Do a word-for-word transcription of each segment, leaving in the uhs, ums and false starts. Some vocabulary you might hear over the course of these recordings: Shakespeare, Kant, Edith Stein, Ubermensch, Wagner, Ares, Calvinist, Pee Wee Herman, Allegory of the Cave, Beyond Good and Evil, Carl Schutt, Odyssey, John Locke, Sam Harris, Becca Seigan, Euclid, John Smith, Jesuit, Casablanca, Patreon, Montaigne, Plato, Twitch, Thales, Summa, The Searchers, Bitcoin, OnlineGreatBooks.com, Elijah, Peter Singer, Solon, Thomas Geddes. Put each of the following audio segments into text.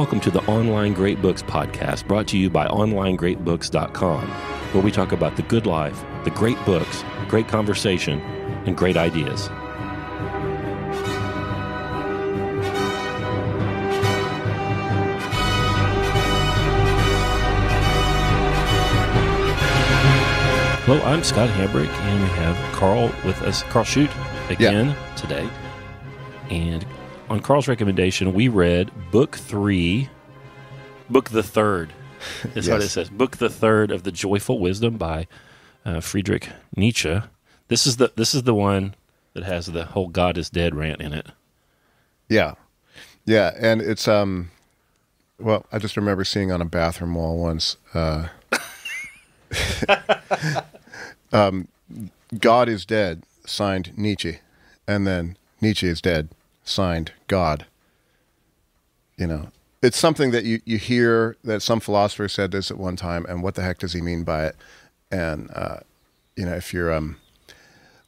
Welcome to the Online Great Books podcast, brought to you by Online Great Books dot com, where we talk about the good life, the great books, great conversation, and great ideas. Hello, I'm Scott Hambrick, and we have Carl with us, Carl Schutt, again yeah. today. And on Carl's recommendation, we read Book Three, Book the Third, is yes. what it says. Book the Third of the Joyful Wisdom by uh, Friedrich Nietzsche. This is the this is the one that has the whole "God is dead" rant in it. Yeah, yeah, and it's um, well, I just remember seeing on a bathroom wall once. Uh, um, God is dead, signed Nietzsche, and then Nietzsche is dead, signed God. You know, it's something that you, you hear that some philosopher said this at one time, and what the heck does he mean by it? And, uh, you know, if you're um,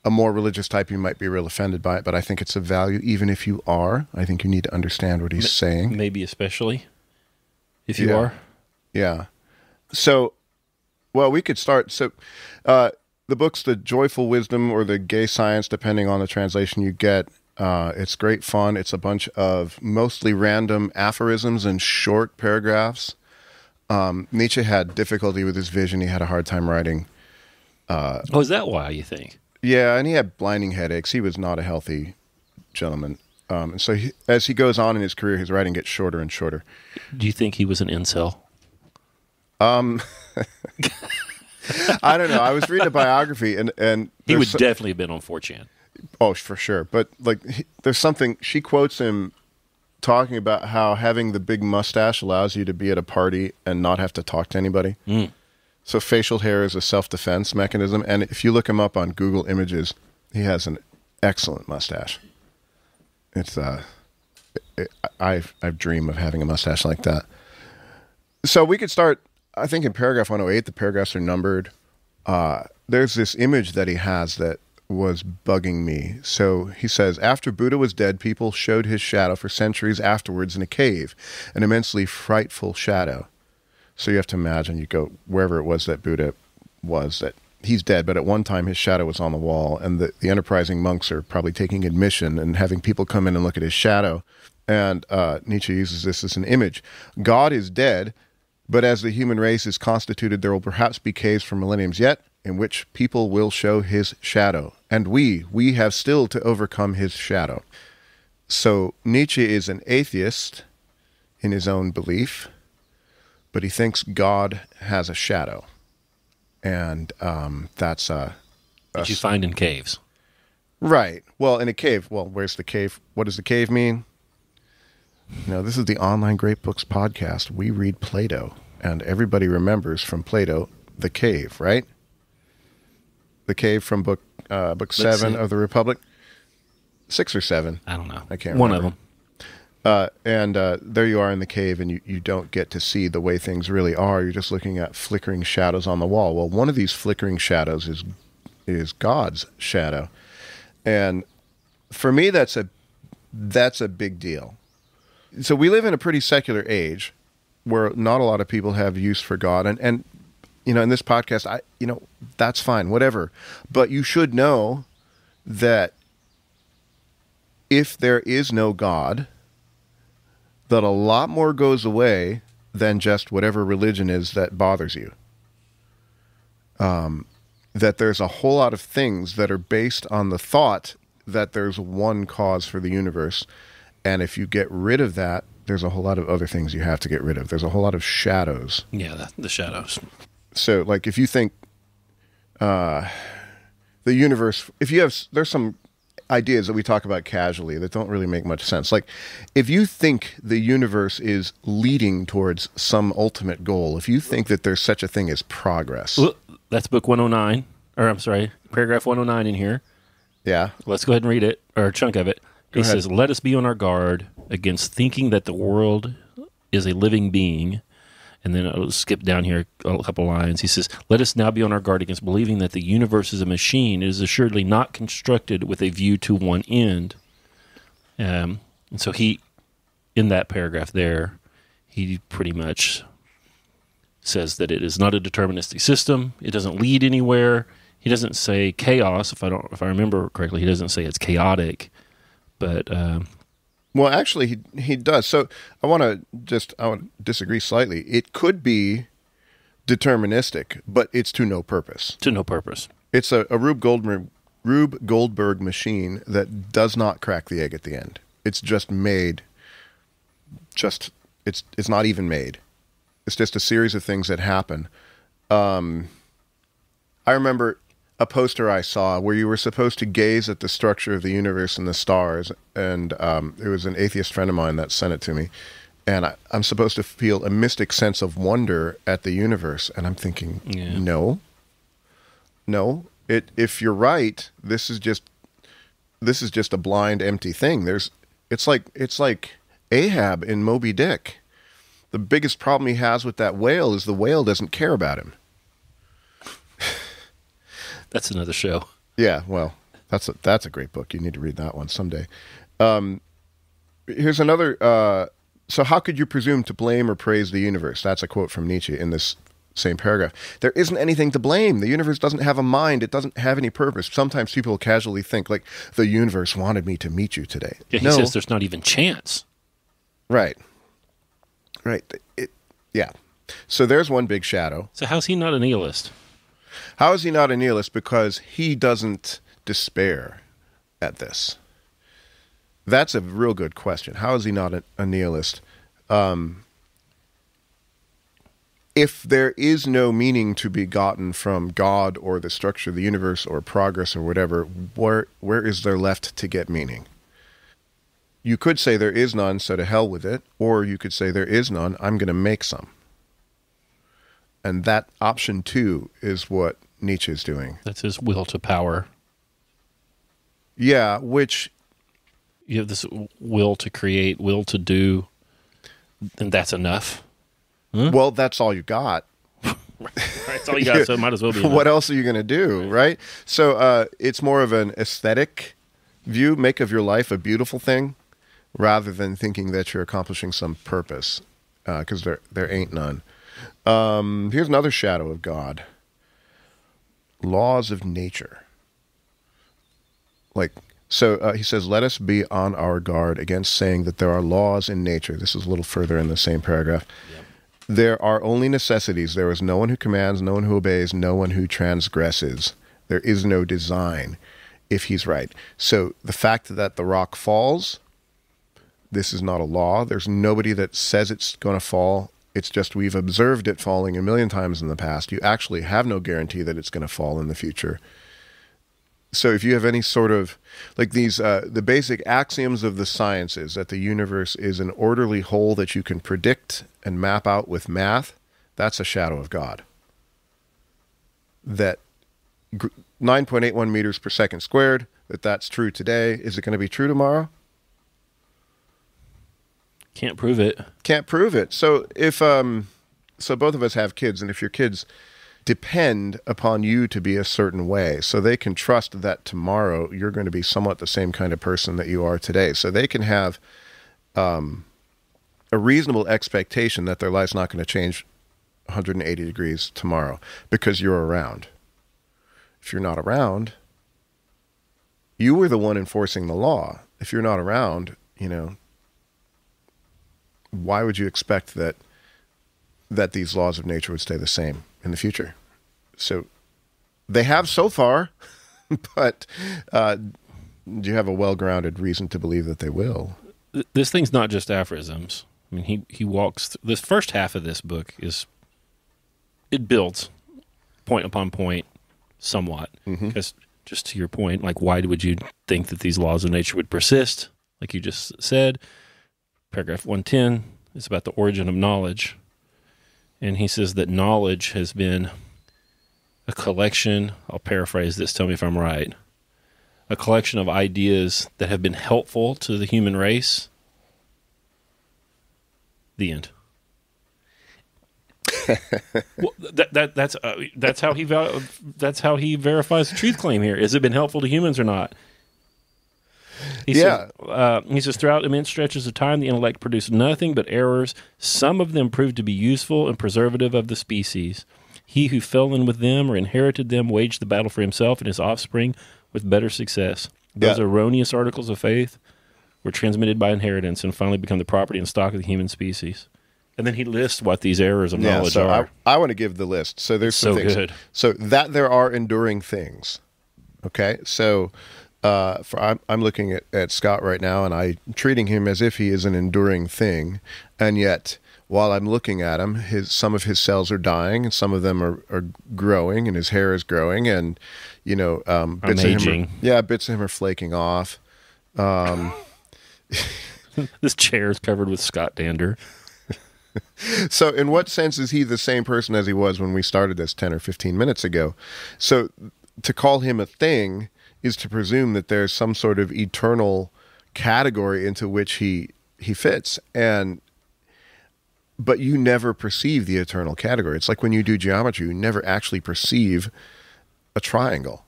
a more religious type, you might be real offended by it, but I think it's a value, even if you are. I think you need to understand what he's M- saying. Maybe especially if you yeah. are. Yeah. So, well, we could start. So, uh, the book's The Joyful Wisdom or The Gay Science, depending on the translation you get. Uh, it's great fun. It's a bunch of mostly random aphorisms and short paragraphs. Um, Nietzsche had difficulty with his vision. He had a hard time writing. Uh, oh, is that why, you think? Yeah, and he had blinding headaches. He was not a healthy gentleman. Um, and so he, as he goes on in his career, his writing gets shorter and shorter. Do you think he was an incel? Um... I don't know. I was reading a biography, and and he would so, definitely have been on four chan. Oh, for sure. But like, he, there's something. She quotes him talking about how having the big mustache allows you to be at a party and not have to talk to anybody. Mm. So facial hair is a self-defense mechanism. And if you look him up on Google Images, he has an excellent mustache. It's uh, it, I I dream of having a mustache like that. So we could start. I think in paragraph one oh eight, the paragraphs are numbered. Uh, there's this image that he has that was bugging me. So he says, after Buddha was dead, people showed his shadow for centuries afterwards in a cave, an immensely frightful shadow. So you have to imagine, you go wherever it was that Buddha was, that he's dead, but at one time his shadow was on the wall, and the, the enterprising monks are probably taking admission and having people come in and look at his shadow. And uh, Nietzsche uses this as an image. God is dead, but as the human race is constituted, there will perhaps be caves for millenniums yet in which people will show his shadow. And we, we have still to overcome his shadow. So Nietzsche is an atheist in his own belief, but he thinks God has a shadow. And um, that's a... a that you find in caves. Right. Well, in a cave. Well, where's the cave? What does the cave mean? You know, this is the Online Great Books podcast. We read Plato, and everybody remembers from Plato the cave, right? The cave from book uh, book seven of the Republic, six or seven. I don't know. I can't remember. One of them. Uh, and uh, there you are in the cave, and you, you don't get to see the way things really are. You're just looking at flickering shadows on the wall. Well, one of these flickering shadows is is God's shadow, and for me, that's a that's a big deal. So we live in a pretty secular age where not a lot of people have use for God. And, and you know, in this podcast, I you know, that's fine, whatever. But you should know that if there is no God, that a lot more goes away than just whatever religion is that bothers you. Um, that there's a whole lot of things that are based on the thought that there's one cause for the universe. And if you get rid of that, there's a whole lot of other things you have to get rid of. There's a whole lot of shadows. Yeah, the, the shadows. So, like, if you think uh, the universe, if you have, there's some ideas that we talk about casually that don't really make much sense. Like, if you think the universe is leading towards some ultimate goal, if you think that there's such a thing as progress. Well, that's book one oh nine, or I'm sorry, paragraph one oh nine in here. Yeah. Let's go ahead and read it, or a chunk of it. He says, let us be on our guard against thinking that the world is a living being. And then I'll skip down here a couple lines. He says, let us now be on our guard against believing that the universe is a machine. It is assuredly not constructed with a view to one end. Um, and so he, in that paragraph there, he pretty much says that it is not a deterministic system. It doesn't lead anywhere. He doesn't say chaos. If I don't, if I remember correctly, he doesn't say it's chaotic. But um, well, actually, he he does. So I want to just I want to disagree slightly. It could be deterministic, but it's to no purpose. To no purpose. It's a, a Rube Goldberg Rube Goldberg machine that does not crack the egg at the end. It's just made. Just it's it's not even made. It's just a series of things that happen. Um, I remember a poster I saw where you were supposed to gaze at the structure of the universe and the stars, and um, it was an atheist friend of mine that sent it to me, and I, I'm supposed to feel a mystic sense of wonder at the universe, and I'm thinking, yeah. no, no. It, if you're right, this is just this is just a blind, empty thing. There's, it's like it's like Ahab in Moby Dick. The biggest problem he has with that whale is the whale doesn't care about him. That's another show. Yeah, well, that's a, that's a great book. You need to read that one someday. Um, here's another. Uh, so how could you presume to blame or praise the universe? That's a quote from Nietzsche in this same paragraph. There isn't anything to blame. The universe doesn't have a mind. It doesn't have any purpose. Sometimes people casually think, like, the universe wanted me to meet you today. Yeah, he no. says there's not even chance. Right. Right. It, yeah. So there's one big shadow. So how's he not a nihilist? How is he not a nihilist? Because he doesn't despair at this. That's a real good question. How is he not a, a nihilist? Um, if there is no meaning to be gotten from God or the structure of the universe or progress or whatever, where where is there left to get meaning? You could say there is none, so to hell with it, or you could say there is none, I'm going to make some. And that option two is what Nietzsche is doing. That's his will to power. Yeah, which... You have this will to create, will to do, and that's enough. Huh? Well, that's all you got. Right, that's all you got, so it might as well be enough. What else are you going to do, right? right? So uh, it's more of an aesthetic view, make of your life a beautiful thing, rather than thinking that you're accomplishing some purpose, because uh, there there ain't none. Um, here's another shadow of God. Laws of nature. Like, so uh, he says, let us be on our guard against saying that there are laws in nature. This is a little further in the same paragraph. Yep. There are only necessities. There is no one who commands, no one who obeys, no one who transgresses. There is no design, if he's right. So the fact that the rock falls, this is not a law. There's nobody that says it's going to fall. It's just we've observed it falling a million times in the past. You actually have no guarantee that it's going to fall in the future. So if you have any sort of, like these, uh, the basic axioms of the sciences, that the universe is an orderly whole that you can predict and map out with math, that's a shadow of God. That nine point eight one meters per second squared, that that's true today. Is it going to be true tomorrow? Can't prove it. Can't prove it. So if um, so both of us have kids, and if your kids depend upon you to be a certain way, so they can trust that tomorrow you're going to be somewhat the same kind of person that you are today. So they can have um, a reasonable expectation that their life's not going to change one hundred eighty degrees tomorrow because you're around. If you're not around, you were the one enforcing the law. If you're not around, you know... why would you expect that that these laws of nature would stay the same in the future? So they have so far, but uh, do you have a well-grounded reason to believe that they will? This thing's not just aphorisms. I mean, he, he walks... Th this first half of this book is... It builds point upon point somewhat. Mm-hmm. Because just to your point, like, why would you think that these laws of nature would persist, like you just said? Paragraph one ten is about the origin of knowledge. And he says that knowledge has been a collection, I'll paraphrase this, tell me if I'm right, a collection of ideas that have been helpful to the human race. The end. Well, that, that, that's, uh, that's, how he, that's how he verifies the truth claim here. Has it been helpful to humans or not? He yeah. says, uh, he says, throughout immense stretches of time, the intellect produced nothing but errors. Some of them proved to be useful and preservative of the species. He who fell in with them or inherited them waged the battle for himself and his offspring with better success. Those yeah. erroneous articles of faith were transmitted by inheritance and finally become the property and stock of the human species. And then he lists what these errors of yeah, knowledge so are. I, I want to give the list. So there's some so things. Good. So that there are enduring things. Okay, so uh, for, I'm, I'm looking at, at Scott right now, and I'm treating him as if he is an enduring thing, and yet while I'm looking at him, his, some of his cells are dying, and some of them are, are growing, and his hair is growing, and you know, um, bits I'm of aging. him, are, yeah, bits of him are flaking off. Um, this chair is covered with Scott dander. So in what sense is he the same person as he was when we started this ten or fifteen minutes ago? So to call him a thing is to presume that there's some sort of eternal category into which he he fits, and but you never perceive the eternal category. It's like when you do geometry, you never actually perceive a triangle.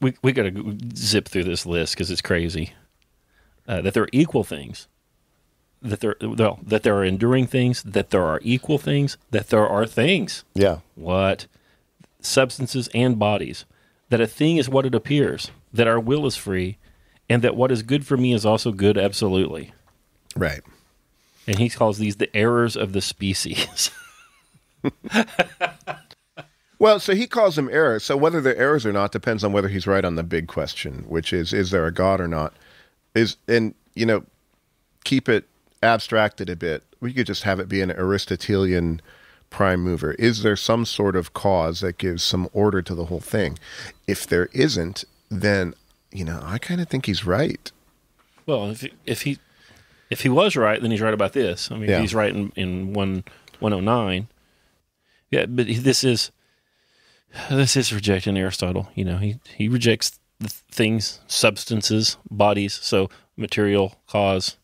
We we got to zip through this list because it's crazy uh, that there are equal things. That there, well, that there are enduring things, that there are equal things, that there are things. Yeah. What? Substances and bodies. That a thing is what it appears. That our will is free, and that what is good for me is also good absolutely. Right. And he calls these the errors of the species. Well, so he calls them errors. So whether they're errors or not depends on whether he's right on the big question, which is: is there a God or not? Is and you know, keep it abstracted a bit, we could just have it be an Aristotelian prime mover. Is there some sort of cause that gives some order to the whole thing? If there isn't, then, you know, I kind of think he's right. Well, if he, if he if he was right, then he's right about this. I mean, yeah. he's right in, in one oh nine. Yeah, but this is this is rejecting Aristotle. You know, he, he rejects the things, substances, bodies, so material cause,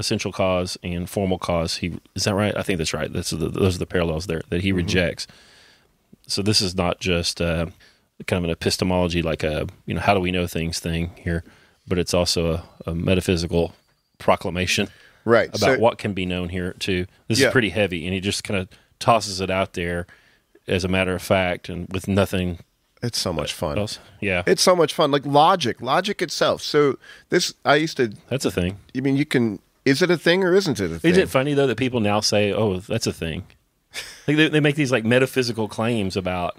essential cause, and formal cause. He is that right? I think that's right. That's the, those are the parallels there that he mm-hmm. rejects. So this is not just uh, kind of an epistemology, like a you know how do we know things thing here, but it's also a, a metaphysical proclamation, right, about so, what can be known here too. This yeah. is pretty heavy, and he just kind of tosses it out there as a matter of fact and with nothing. It's so much fun. Else? Yeah. It's so much fun. Like logic, logic itself. So this I used to. That's a thing. I mean, you can. Is it a thing or isn't it a thing? Isn't it funny, though, that people now say, oh, that's a thing? Like they, they make these like metaphysical claims about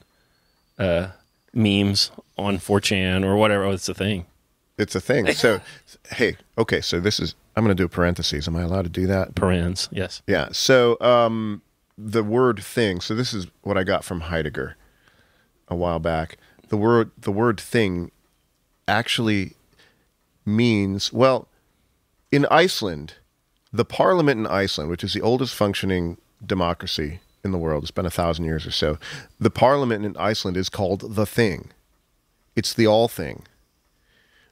uh, memes on four chan or whatever. Oh, it's a thing. It's a thing. So, hey, okay, so this is, I'm going to do parentheses. Am I allowed to do that? Parens, yes. Yeah, so um, the word thing, so this is what I got from Heidegger a while back. The word, the word thing actually means, well... In Iceland, the parliament in Iceland, which is the oldest functioning democracy in the world, it's been a thousand years or so, the parliament in Iceland is called the thing. It's the all thing.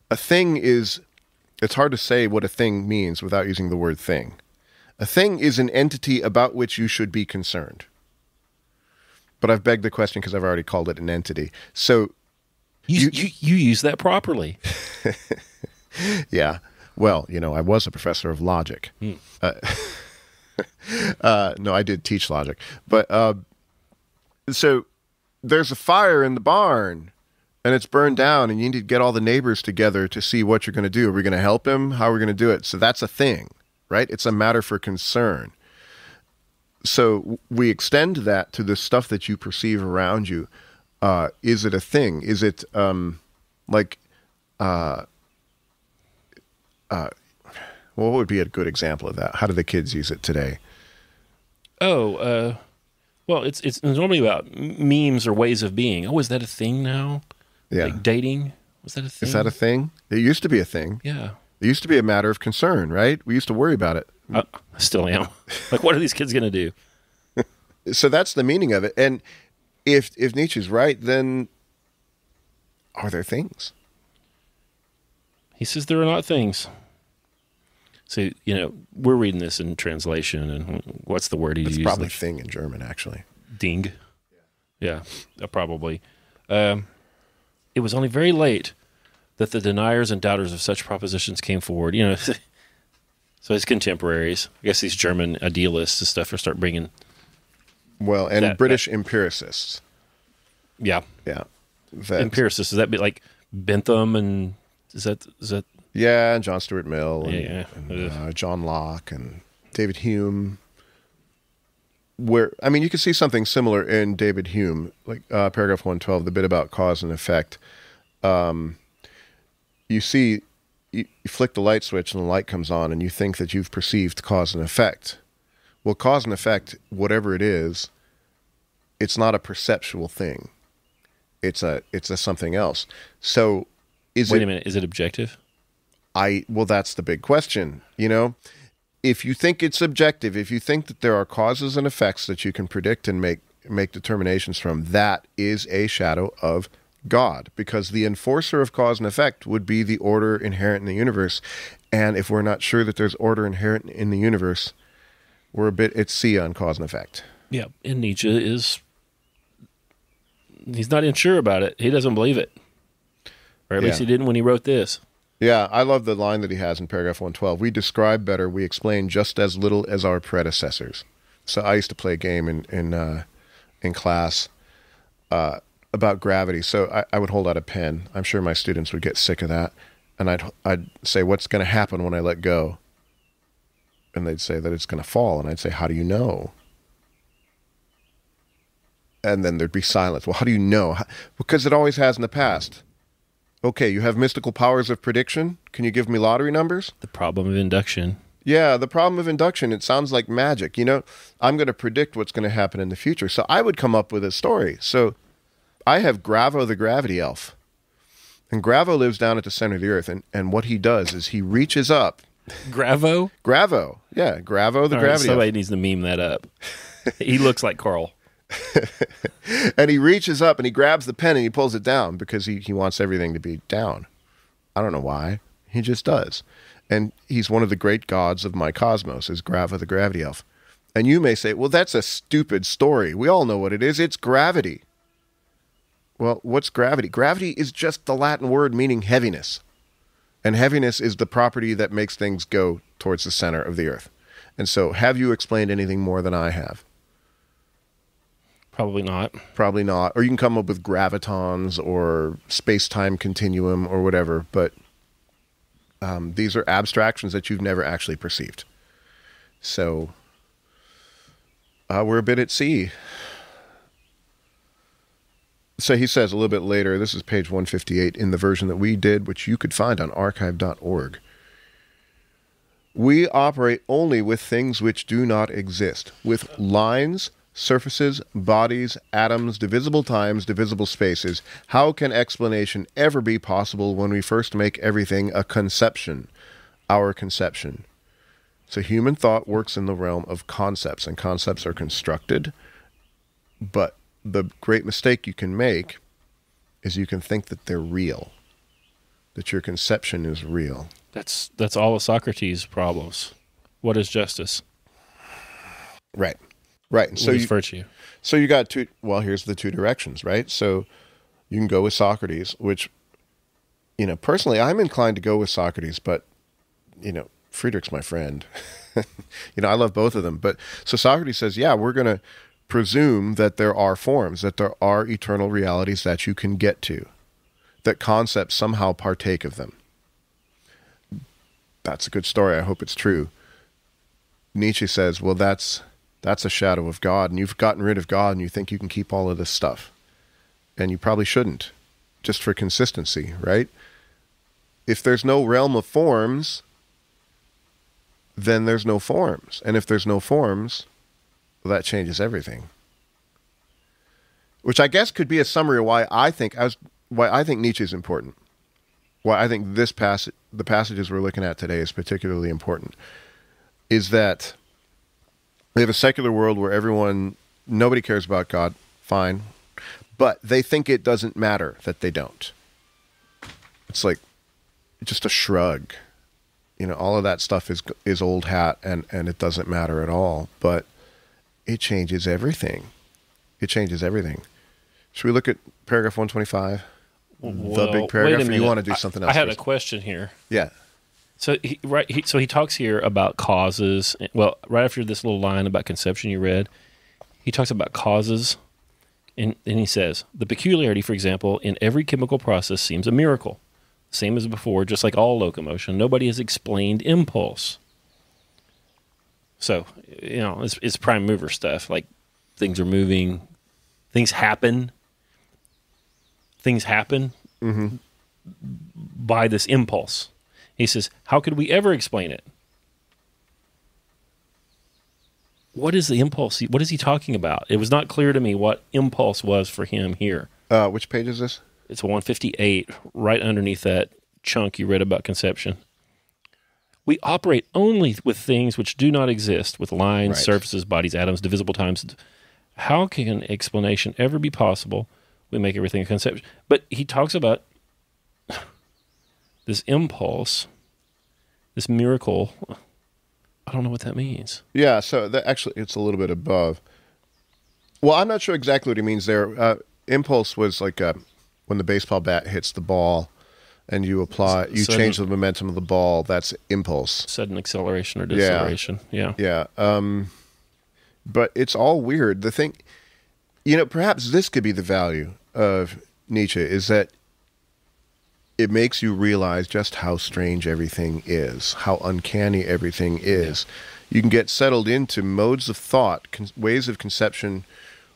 A thing is, it's hard to say what a thing means without using the word thing. A thing is an entity about which you should be concerned. But I've begged the question because I've already called it an entity. So You, you, you use that properly. Yeah. Well, you know, I was a professor of logic. Hmm. Uh, uh, no, I did teach logic. But uh, so there's a fire in the barn, and it's burned down, and you need to get all the neighbors together to see what you're going to do. Are we going to help him? How are we going to do it? So that's a thing, right? It's a matter for concern. So we extend that to the stuff that you perceive around you. Uh, is it a thing? Is it um, like... Uh, Uh, well, what would be a good example of that? How do the kids use it today? Oh, uh, well, it's, it's normally about memes or ways of being. Oh, is that a thing now? Yeah. Like dating? Was that a thing? Is that a thing? It used to be a thing. Yeah. It used to be a matter of concern, right? We used to worry about it. I still am. Like, what are these kids going to do? So that's the meaning of it. And if, if Nietzsche's right, then are there things? He says there are not things. So, you know, we're reading this in translation, and what's the word he uses? It's probably thing in German, actually. Ding. Yeah, yeah, probably. Um, it was only very late that the deniers and doubters of such propositions came forward. You know, so his contemporaries, I guess these German idealists and stuff, will start bringing. Well, and that, British that. empiricists. Yeah, yeah. That. Empiricists. Does that be like Bentham and is that is that? Yeah, and John Stuart Mill, and, yeah, yeah. and uh, John Locke, and David Hume. Where I mean, you can see something similar in David Hume, like uh, paragraph one twelve, the bit about cause and effect. Um, you see, you, you flick the light switch, and the light comes on, and you think that you've perceived cause and effect. Well, cause and effect, whatever it is, it's not a perceptual thing. It's a it's a something else. So, is wait it, a minute, is it objective? I well, that's the big question. You know, if you think it's objective, if you think that there are causes and effects that you can predict and make make determinations from, that is a shadow of God, because the enforcer of cause and effect would be the order inherent in the universe. And if we're not sure that there's order inherent in the universe, we're a bit at sea on cause and effect. Yeah, and Nietzsche is he's not sure about it. He doesn't believe it, or at yeah. least he didn't when he wrote this. Yeah, I love the line that he has in paragraph one twelve. We describe better, we explain just as little as our predecessors. So I used to play a game in in, uh, in class uh, about gravity. So I, I would hold out a pen. I'm sure my students would get sick of that. And I'd, I'd say, what's going to happen when I let go? And they'd say that it's going to fall. And I'd say, how do you know? And then there'd be silence. Well, how do you know? Because it always has in the past. Okay, you have mystical powers of prediction. Can you give me lottery numbers? The problem of induction. Yeah, the problem of induction. It sounds like magic. You know, I'm going to predict what's going to happen in the future. So I would come up with a story. So I have Gravo the gravity elf. And Gravo lives down at the center of the earth. And, and what he does is he reaches up. Gravo? Gravo. Yeah, Gravo the All gravity right, somebody elf. Somebody needs to meme that up. He looks like Carl. And he reaches up and he grabs the pen and he pulls it down because he, he wants everything to be down. I don't know why. He just does. And he's one of the great gods of my cosmos, is Grava the gravity elf. And you may say, well, that's a stupid story. We all know what it is. It's gravity. Well, what's gravity? Gravity is just the Latin word meaning heaviness. And heaviness is the property that makes things go towards the center of the earth. And so have you explained anything more than I have? Probably not. Probably not. Or you can come up with gravitons or space-time continuum or whatever, but um, these are abstractions that you've never actually perceived. So uh, we're a bit at sea. So he says a little bit later, this is page one fifty-eight in the version that we did, which you could find on archive dot org. We operate only with things which do not exist, with lines, surfaces, bodies, atoms, divisible times, divisible spaces. How can explanation ever be possible when we first make everything a conception, our conception? So human thought works in the realm of concepts, and concepts are constructed. But the great mistake you can make is you can think that they're real, that your conception is real. That's, that's all of Socrates' problems. What is justice? Right. Right, and so you, virtue. So you got two, well, here's the two directions, right? So you can go with Socrates, which, you know, personally, I'm inclined to go with Socrates, but, you know, Friedrich's my friend. You know, I love both of them. But so Socrates says, yeah, we're going to presume that there are forms, that there are eternal realities that you can get to, that concepts somehow partake of them. That's a good story. I hope it's true. Nietzsche says, well, that's... that's a shadow of God, and you've gotten rid of God, and you think you can keep all of this stuff. And you probably shouldn't, just for consistency, right? If there's no realm of forms, then there's no forms. And if there's no forms, well, that changes everything. Which I guess could be a summary of why I think I was, why I think Nietzsche is important. Why I think this passage, the passages we're looking at today, is particularly important, is that they have a secular world where everyone, nobody cares about God, fine. But they think it doesn't matter that they don't. It's like just a shrug. You know, all of that stuff is is old hat, and, and it doesn't matter at all. But it changes everything. It changes everything. Should we look at paragraph one twenty-five? well, the big paragraph, or you want to do something else? I have first. a question here. Yeah. So he, right, he, so he talks here about causes. Well, right after this little line about conception you read, he talks about causes, and, and he says, the peculiarity, for example, in every chemical process seems a miracle. Same as before, just like all locomotion, nobody has explained impulse. So, you know, it's, it's prime mover stuff, like things are moving, things happen, things happen mm-hmm. by this impulse. He says, how could we ever explain it? What is the impulse? What is he talking about? It was not clear to me what impulse was for him here. Uh, which page is this? It's one fifty-eight, right underneath that chunk you read about conception. We operate only with things which do not exist, with lines, right. surfaces, bodies, atoms, divisible times. How can explanation ever be possible? We make everything a conception. But he talks about this impulse, this miracle. I don't know what that means. Yeah, so that actually it's a little bit above. Well, I'm not sure exactly what he means there. Uh, impulse was like a... when the baseball bat hits the ball and you apply, you sudden, change the momentum of the ball, that's impulse. Sudden acceleration or deceleration. Yeah. Yeah. yeah. Um, but it's all weird. The thing, you know, perhaps this could be the value of Nietzsche, is that it makes you realize just how strange everything is, how uncanny everything is. Yeah. You can get settled into modes of thought, con ways of conception,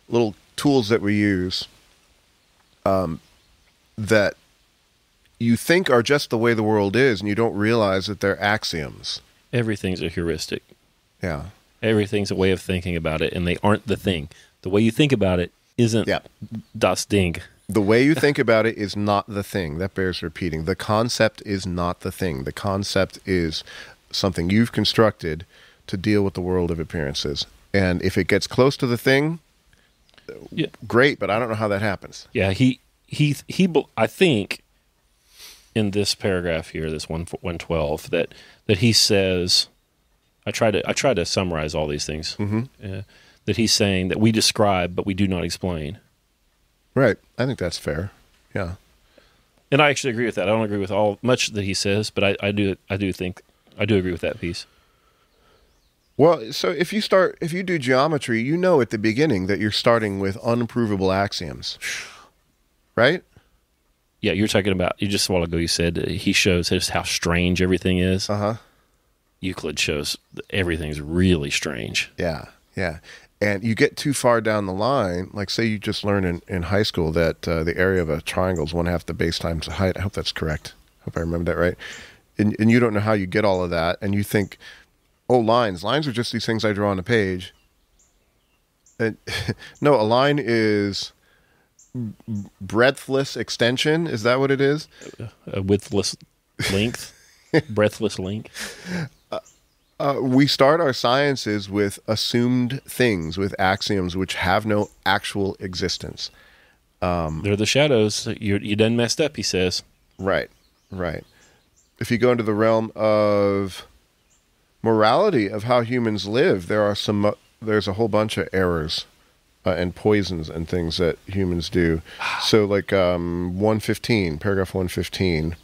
little tools that we use, um, that you think are just the way the world is, and you don't realize that they're axioms. Everything's a heuristic. Yeah. Everything's a way of thinking about it, and they aren't the thing. The way you think about it isn't yeah. das Ding. The way you think about it is not the thing. That bears repeating. The concept is not the thing. The concept is something you've constructed to deal with the world of appearances. And if it gets close to the thing, yeah. great, but I don't know how that happens. Yeah, he... He, he, I think in this paragraph here, this one twelve, that, that he says, I try to, I try to summarize all these things, mm-hmm. uh, that he's saying that we describe, but we do not explain. Right. I think that's fair. Yeah. And I actually agree with that. I don't agree with all much that he says, but I, I do, I do think, I do agree with that piece. Well, so if you start, if you do geometry, you know, at the beginning that you're starting with unprovable axioms. Right? Yeah, you're talking about, you just a while ago you said uh, he shows just how strange everything is. Uh-huh. Euclid shows that everything's really strange. Yeah, yeah. And you get too far down the line, like say you just learned in, in high school that uh, the area of a triangle is one half the base times the height. I hope that's correct. I hope I remember that right. And, and you don't know how you get all of that, and you think, oh, lines. Lines are just these things I draw on a page. And no, a line is... breadthless extension, is that what it is? A widthless length, breathless length. Uh, uh, we start our sciences with assumed things, with axioms which have no actual existence. Um, They're the shadows. You you done messed up, he says. Right, right. If you go into the realm of morality, of how humans live, there are some. There's a whole bunch of errors. Uh, and poisons and things that humans do. So like um, one fifteen, paragraph one fifteen.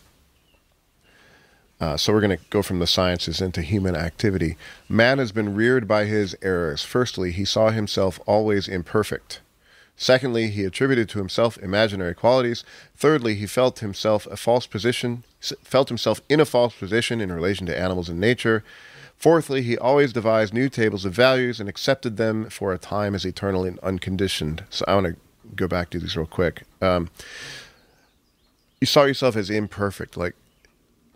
Uh, so we're going to go from the sciences into human activity. Man has been reared by his errors. Firstly, he saw himself always imperfect. Secondly, he attributed to himself imaginary qualities. Thirdly, he felt himself a false position, felt himself in a false position in relation to animals and nature. Fourthly, he always devised new tables of values and accepted them for a time as eternal and unconditioned. So I want to go back to these real quick. Um, you saw yourself as imperfect. Like,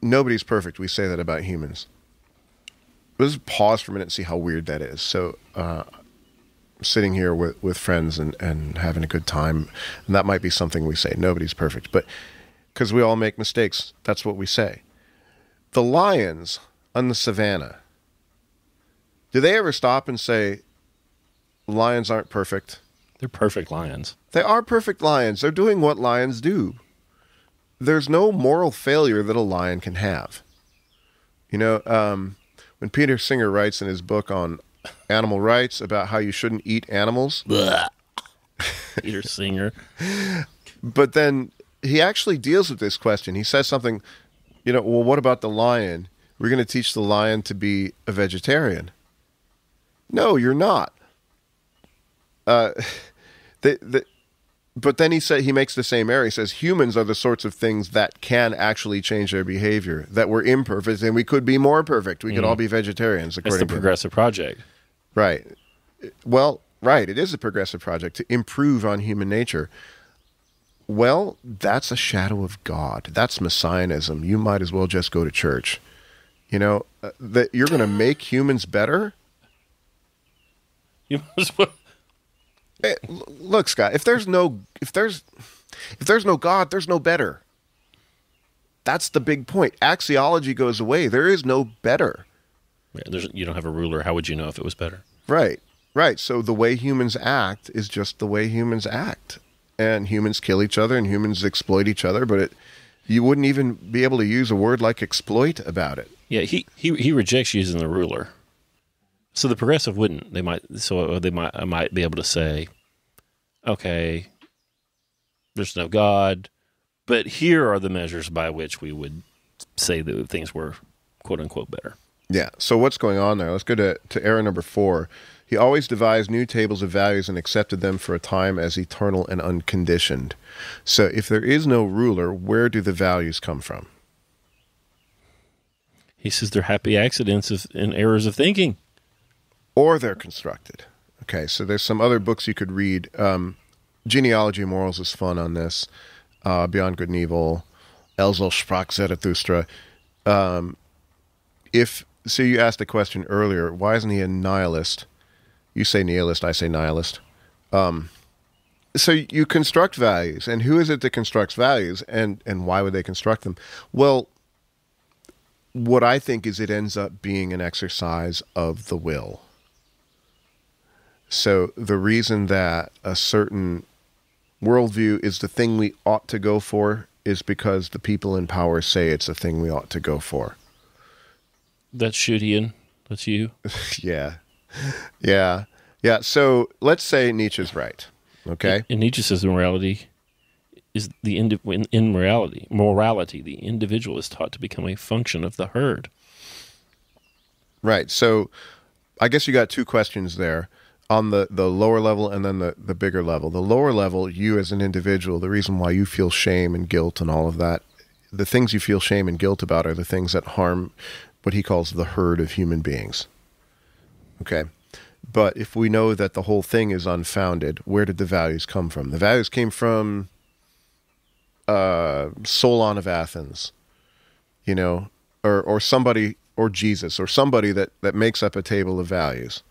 nobody's perfect. We say that about humans. Let's pause for a minute and see how weird that is. So uh, sitting here with, with friends and, and having a good time, and that might be something we say. Nobody's perfect. But because we all make mistakes, that's what we say. The lions on the savannah... do they ever stop and say, lions aren't perfect? They're perfect lions. They are perfect lions. They're doing what lions do. There's no moral failure that a lion can have. You know, um, when Peter Singer writes in his book on animal rights about how you shouldn't eat animals. Peter Singer. But then he actually deals with this question. He says something, you know, well, what about the lion? We're going to teach the lion to be a vegetarian. No, you're not. Uh, the, the, but then he said, he makes the same error. He says humans are the sorts of things that can actually change their behavior, that we're imperfect, and we could be more perfect. We mm. could all be vegetarians. It's the progressive project. Right. Well, right. It is a progressive project to improve on human nature. Well, that's a shadow of God. That's messianism. You might as well just go to church. You know, uh, that you're going to make humans better? You might as well. Hey, look, Scott. If there's no, if there's, if there's no God, there's no better. That's the big point. Axiology goes away. There is no better. Yeah, there's, you don't have a ruler. How would you know if it was better? Right, right. So the way humans act is just the way humans act, and humans kill each other, and humans exploit each other. But it, you wouldn't even be able to use a word like exploit about it. Yeah, he he he rejects using the ruler. So the progressive wouldn't. They might. So they might. I might be able to say, okay, there's no God, but here are the measures by which we would say that things were quote unquote better. Yeah. So what's going on there? Let's go to to error number four. He always devised new tables of values and accepted them for a time as eternal and unconditioned. So if there is no ruler, where do the values come from? He says they're happy accidents of, and errors of thinking. Or they're constructed. Okay, so there's some other books you could read. Um, Genealogy and Morals is fun on this. Uh, Beyond Good and Evil. Also sprach Zarathustra. Um, if, so you asked a question earlier, why isn't he a nihilist? You say nihilist, I say nihilist. Um, so you construct values, and who is it that constructs values, and, and why would they construct them? Well, what I think is it ends up being an exercise of the will. So the reason that a certain worldview is the thing we ought to go for is because the people in power say it's a thing we ought to go for. That's Schuttian. That's you. yeah. Yeah. Yeah. So let's say Nietzsche's right. Okay. And Nietzsche says morality is the end in, in morality. Morality, the individual is taught to become a function of the herd. Right. So I guess you got two questions there. On the, the lower level and then the, the bigger level. The lower level, you as an individual, the reason why you feel shame and guilt and all of that, the things you feel shame and guilt about are the things that harm what he calls the herd of human beings. Okay? But if we know that the whole thing is unfounded, where did the values come from? The values came from uh, Solon of Athens, you know, or, or somebody, or Jesus, or somebody that, that makes up a table of values.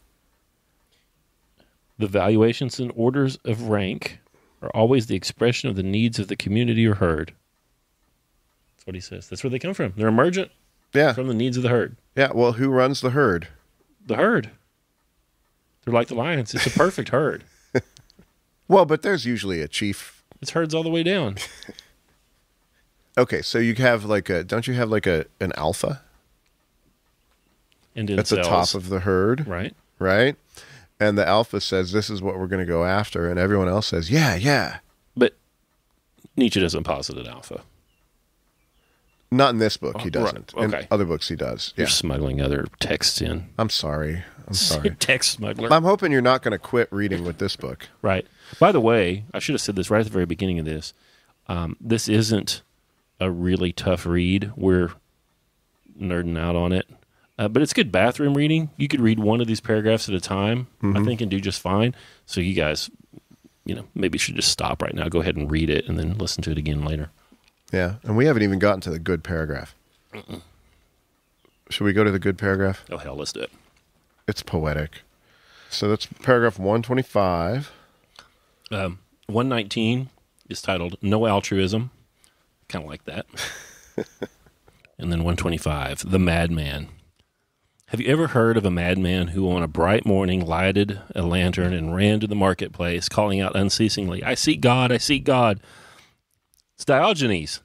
The valuations and orders of rank are always the expression of the needs of the community or herd. That's what he says. That's where they come from. They're emergent yeah. from the needs of the herd. Yeah, well, who runs the herd? The herd. They're like the lions. It's a perfect herd. Well, but there's usually a chief. It's herds all the way down. Okay, so you have like a, don't you have like a an alpha? And that's the top of the herd. Right. Right. And the alpha says, this is what we're going to go after. And everyone else says, yeah, yeah. But Nietzsche doesn't posit an alpha. Not in this book, oh, he doesn't. Right. Okay. In other books, he does. Yeah. You're smuggling other texts in. I'm sorry. I'm sorry. Text smuggler. I'm hoping you're not going to quit reading with this book. Right. By the way, I should have said this right at the very beginning of this. Um, this isn't a really tough read. We're nerding out on it. Uh, but it's good bathroom reading. You could read one of these paragraphs at a time, mm-hmm. I think, and do just fine. So you guys, you know, maybe should just stop right now. Go ahead and read it and then listen to it again later. Yeah, and we haven't even gotten to the good paragraph. Mm-mm. Should we go to the good paragraph? Oh, hell, let's do it. It's poetic. So that's paragraph one twenty-five. Um, one nineteen is titled No Altruism. Kind of like that. And then one twenty-five, The Madman. Have you ever heard of a madman who on a bright morning lighted a lantern and ran to the marketplace, calling out unceasingly, I seek God, I seek God. It's Diogenes.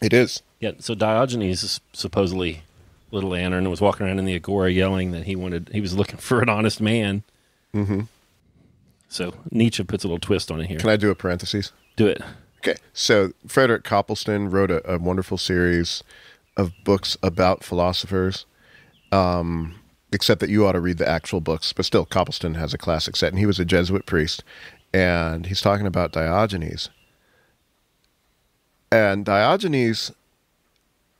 It is. Yeah, so Diogenes is supposedly a little lantern and was walking around in the Agora yelling that he wanted, he was looking for an honest man. Mm-hmm. So Nietzsche puts a little twist on it here. Can I do a parenthesis? Do it. Okay, so Frederick Copleston wrote a, a wonderful series of books about philosophers, um, except that you ought to read the actual books. But still, Copleston has a classic set, and he was a Jesuit priest, and he's talking about Diogenes. And Diogenes,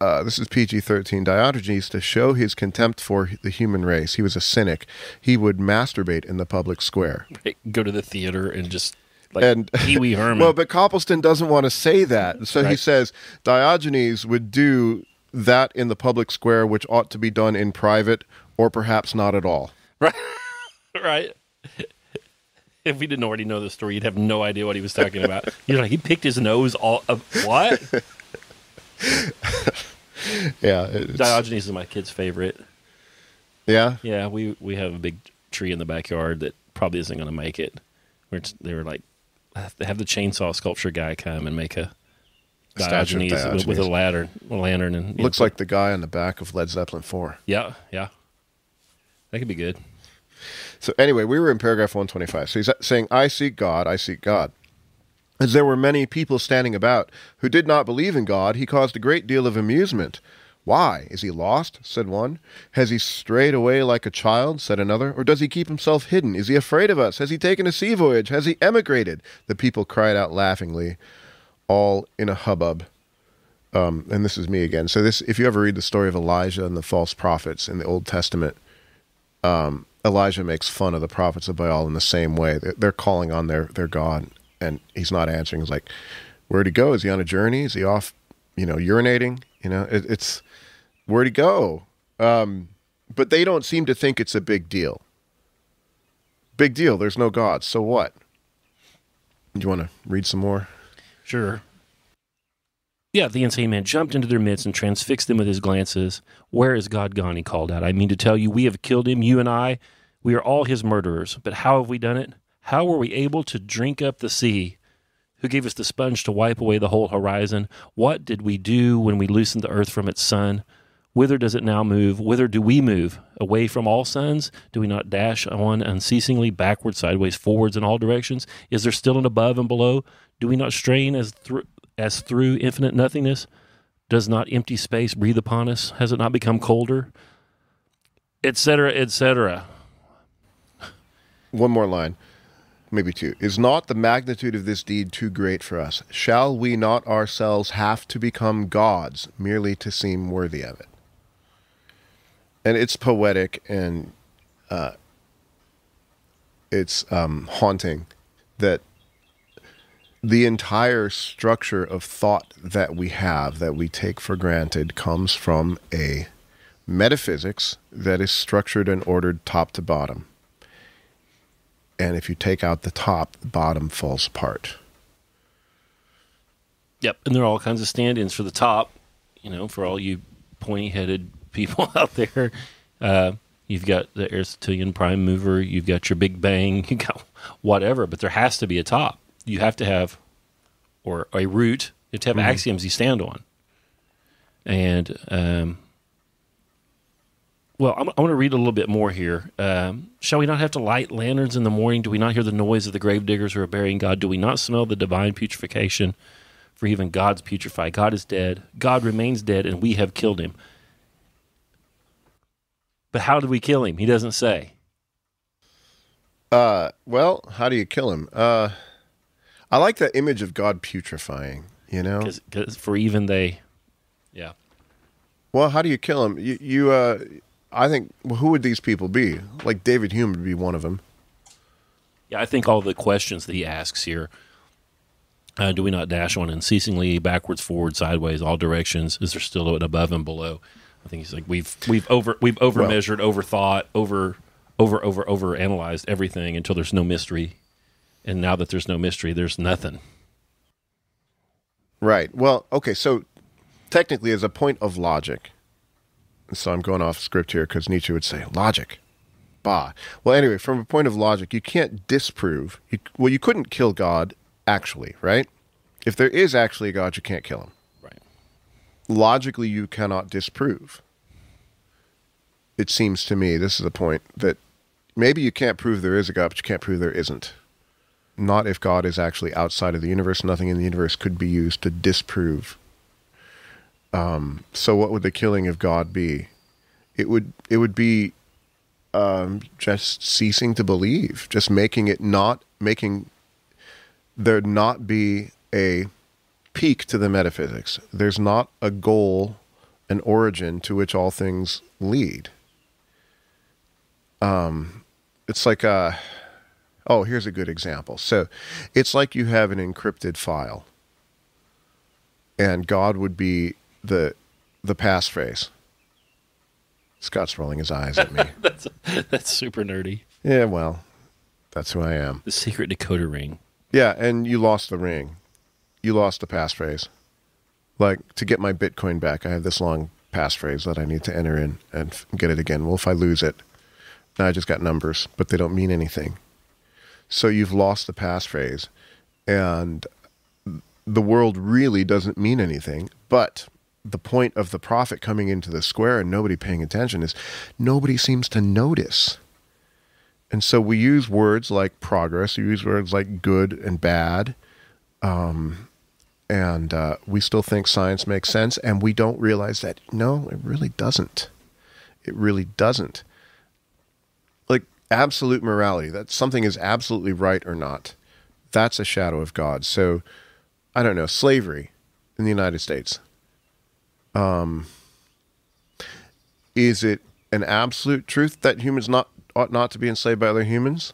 uh, this is P G thirteen, Diogenes, to show his contempt for the human race, he was a cynic. He would masturbate in the public square. Right. Go to the theater and just... Like and Pee Wee Herman. Well, but Copleston doesn't want to say that. So right. he says Diogenes would do that in the public square, which ought to be done in private or perhaps not at all. Right. Right. If we didn't already know the story, you'd have no idea what he was talking about. You know, he picked his nose all up. What? Yeah. It's... Diogenes is my kid's favorite. Yeah? Yeah. We, we have a big tree in the backyard that probably isn't going to make it. They were like, have, to have the chainsaw sculpture guy come and make a Diogenes, Diogenes. With, with a ladder, a lantern, and looks know. like the guy on the back of Led Zeppelin four. Yeah, yeah, that could be good. So anyway, we were in paragraph one twenty five. So he's saying, "I seek God, I seek God." As there were many people standing about who did not believe in God, he caused a great deal of amusement. Why? Is he lost? Said one. Has he strayed away like a child? Said another. Or does he keep himself hidden? Is he afraid of us? Has he taken a sea voyage? Has he emigrated? The people cried out laughingly, all in a hubbub. Um, and this is me again. So this, if you ever read the story of Elijah and the false prophets in the Old Testament, um, Elijah makes fun of the prophets of Baal in the same way. They're, they're calling on their, their God, and he's not answering. He's like, where'd he go? Is he on a journey? Is he off, you know, urinating? You know, it, it's... Where'd he go? Um, but they don't seem to think it's a big deal. Big deal. There's no God. So what? Do you want to read some more? Sure. Yeah, the insane man jumped into their midst and transfixed them with his glances. Where is God gone? He called out. I mean to tell you, we have killed him, you and I. We are all his murderers. But how have we done it? How were we able to drink up the sea? Who gave us the sponge to wipe away the whole horizon? What did we do when we loosened the earth from its sun? Whither does it now move? Whither do we move? Away from all suns? Do we not dash on unceasingly, backwards, sideways, forwards, in all directions? Is there still an above and below? Do we not strain as, th as through infinite nothingness? Does not empty space breathe upon us? Has it not become colder? Et cetera, et cetera. One more line, maybe two. Is not the magnitude of this deed too great for us? Shall we not ourselves have to become gods merely to seem worthy of it? And it's poetic, and uh, it's um, haunting that the entire structure of thought that we have, that we take for granted, comes from a metaphysics that is structured and ordered top to bottom. And if you take out the top, the bottom falls apart. Yep, and there are all kinds of stand-ins for the top, you know, for all you pointy-headed people out there. Uh, you've got the Aristotelian prime mover, you've got your Big Bang, you got whatever, but there has to be a top. You have to have, or a root, you have to have mm-hmm. axioms you stand on. And, um, well, I'm, I want to read a little bit more here. Um, Shall we not have to light lanterns in the morning? Do we not hear the noise of the gravediggers who are burying God? Do we not smell the divine putrefaction? For even gods putrefy. God is dead. God remains dead, and we have killed him. But how did we kill him? He doesn't say. Uh, well, how do you kill him? Uh, I like that image of God putrefying, you know? 'Cause, 'cause for even they, yeah. Well, how do you kill him? You, you uh, I think, well, who would these people be? Like David Hume would be one of them. Yeah, I think all the questions that he asks here, uh, do we not dash on unceasingly, backwards, forward, sideways, all directions? Is there still an above and below? I think he's like we've we've over we've over measured, well, overthought, over over over over analyzed everything until there's no mystery, and now that there's no mystery, there's nothing. Right. Well, okay. So technically, as a point of logic, so I'm going off script here because Nietzsche would say logic, bah. Well, anyway, from a point of logic, you can't disprove. You, well, you couldn't kill God actually, right? If there is actually a God, you can't kill him. Logically, you cannot disprove. It seems to me, this is the point, that maybe you can't prove there is a God, but you can't prove there isn't. not if God is actually outside of the universe. Nothing in the universe could be used to disprove. Um, so what would the killing of God be? It would, it would be um, just ceasing to believe, just making it not, making there not be a peak to the metaphysics. There's not a goal, an origin to which all things lead. Um, it's like a, oh, here's a good example. So it's like you have an encrypted file, and God would be the the passphrase. Scott's rolling his eyes at me. that's, that's super nerdy. Yeah, well, that's who I am. The secret decoder ring. Yeah, and you lost the ring. You lost the passphrase. Like, to get my Bitcoin back, I have this long passphrase that I need to enter in and get it again. Well, if I lose it, now I just got numbers, but they don't mean anything. So you've lost the passphrase, and the world really doesn't mean anything. But the point of the prophet coming into the square and nobody paying attention is nobody seems to notice. And so we use words like progress, we use words like good and bad, um, and uh, we still think science makes sense, and we don't realize that, no, it really doesn't. It really doesn't. Like absolute morality, that something is absolutely right or not, that's a shadow of God. So, I don't know, slavery in the United States. Um, is it an absolute truth that humans not ought not to be enslaved by other humans?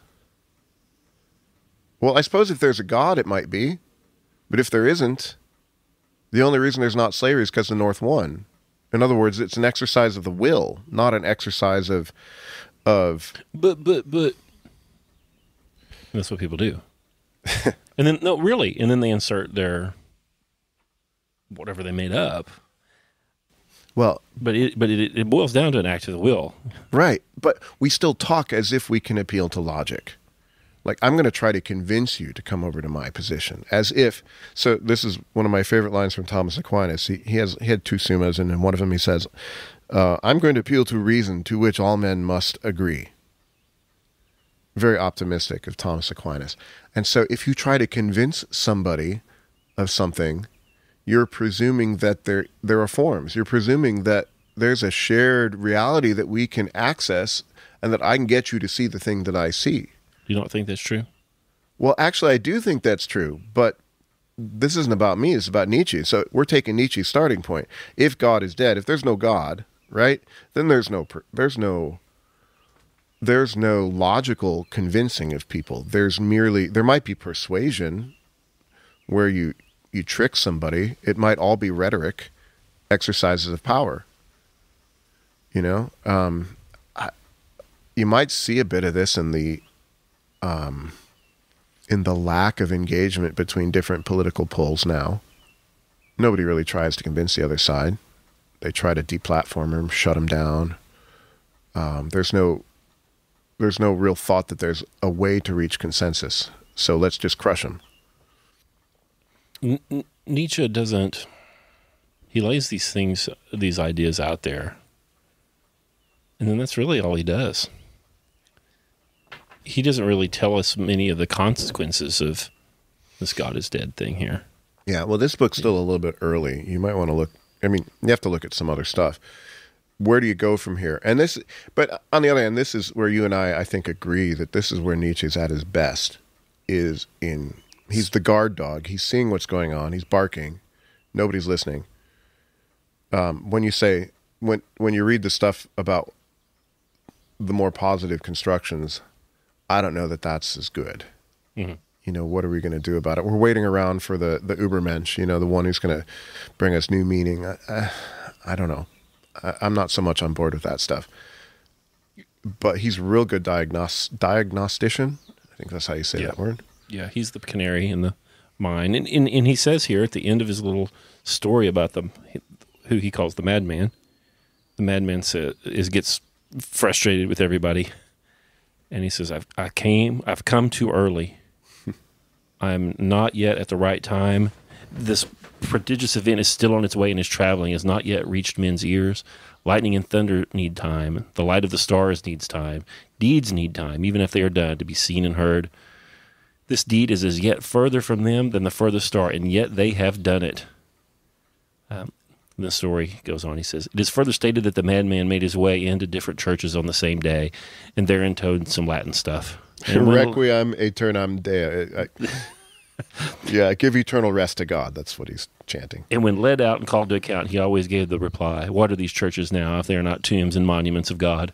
Well, I suppose if there's a God, it might be. But if there isn't, the only reason there's not slavery is because the North won. In other words, it's an exercise of the will, not an exercise of... of. But, but, but... That's what people do. And then, no, really. And then they insert their... whatever they made up. Well, but it but it, it boils down to an act of the will, right? But we still talk as if we can appeal to logic. Like, I'm going to try to convince you to come over to my position, as if. So this is one of my favorite lines from Thomas Aquinas. He he has he had two summas, and in one of them he says, uh, "I'm going to appeal to reason, to which all men must agree." Very optimistic of Thomas Aquinas. And so, if you try to convince somebody of something, you're presuming that there, there are forms. You're presuming that there's a shared reality that we can access and that I can get you to see the thing that I see. You don't think that's true? Well, actually, I do think that's true, but this isn't about me. It's about Nietzsche. So we're taking Nietzsche's starting point. If God is dead, if there's no God, right, then there's no, there's no, there's no logical convincing of people. There's merely, there might be persuasion where you... you trick somebody. It might all be rhetoric, exercises of power. You know, um, I, you might see a bit of this in the, um, in the lack of engagement between different political poles now. Nobody really tries to convince the other side. They try to deplatform them, shut them down. Um, there's no, there's no real thought that there's a way to reach consensus. So let's just crush them. Nietzsche doesn't, he lays these things, these ideas out there, and then that's really all he does. He doesn't really tell us many of the consequences of this God is dead thing here. Yeah, well, this book's still a little bit early. You might want to look, I mean, you have to look at some other stuff. Where do you go from here? And this, but on the other hand, this is where you and I, I think, agree that this is where Nietzsche's at his best, is in... he's the guard dog. He's seeing what's going on. He's barking. Nobody's listening. Um, when you say, when when you read the stuff about the more positive constructions, I don't know that that's as good. Mm-hmm. You know, what are we going to do about it? We're waiting around for the, the Ubermensch, you know, the one who's going to bring us new meaning. I, I, I don't know. I, I'm not so much on board with that stuff. But he's a real good diagnos diagnostician. I think that's how you say yeah. that word. Yeah, he's the canary in the mine. And, and, and he says here at the end of his little story about the, who he calls the madman, the madman says, is, gets frustrated with everybody. And he says, I've, I came, I've come too early. I'm not yet at the right time. This prodigious event is still on its way and is traveling, has not yet reached men's ears. Lightning and thunder need time. The light of the stars needs time. Deeds need time, even if they are done, to be seen and heard. This deed is as yet further from them than the furthest star, and yet they have done it. Um, the story goes on. He says, it is further stated that the madman made his way into different churches on the same day, and there intoned some Latin stuff. And Requiem aeternam Dea. Yeah, give eternal rest to God. That's what he's chanting. And when led out and called to account, he always gave the reply, what are these churches now if they are not tombs and monuments of God?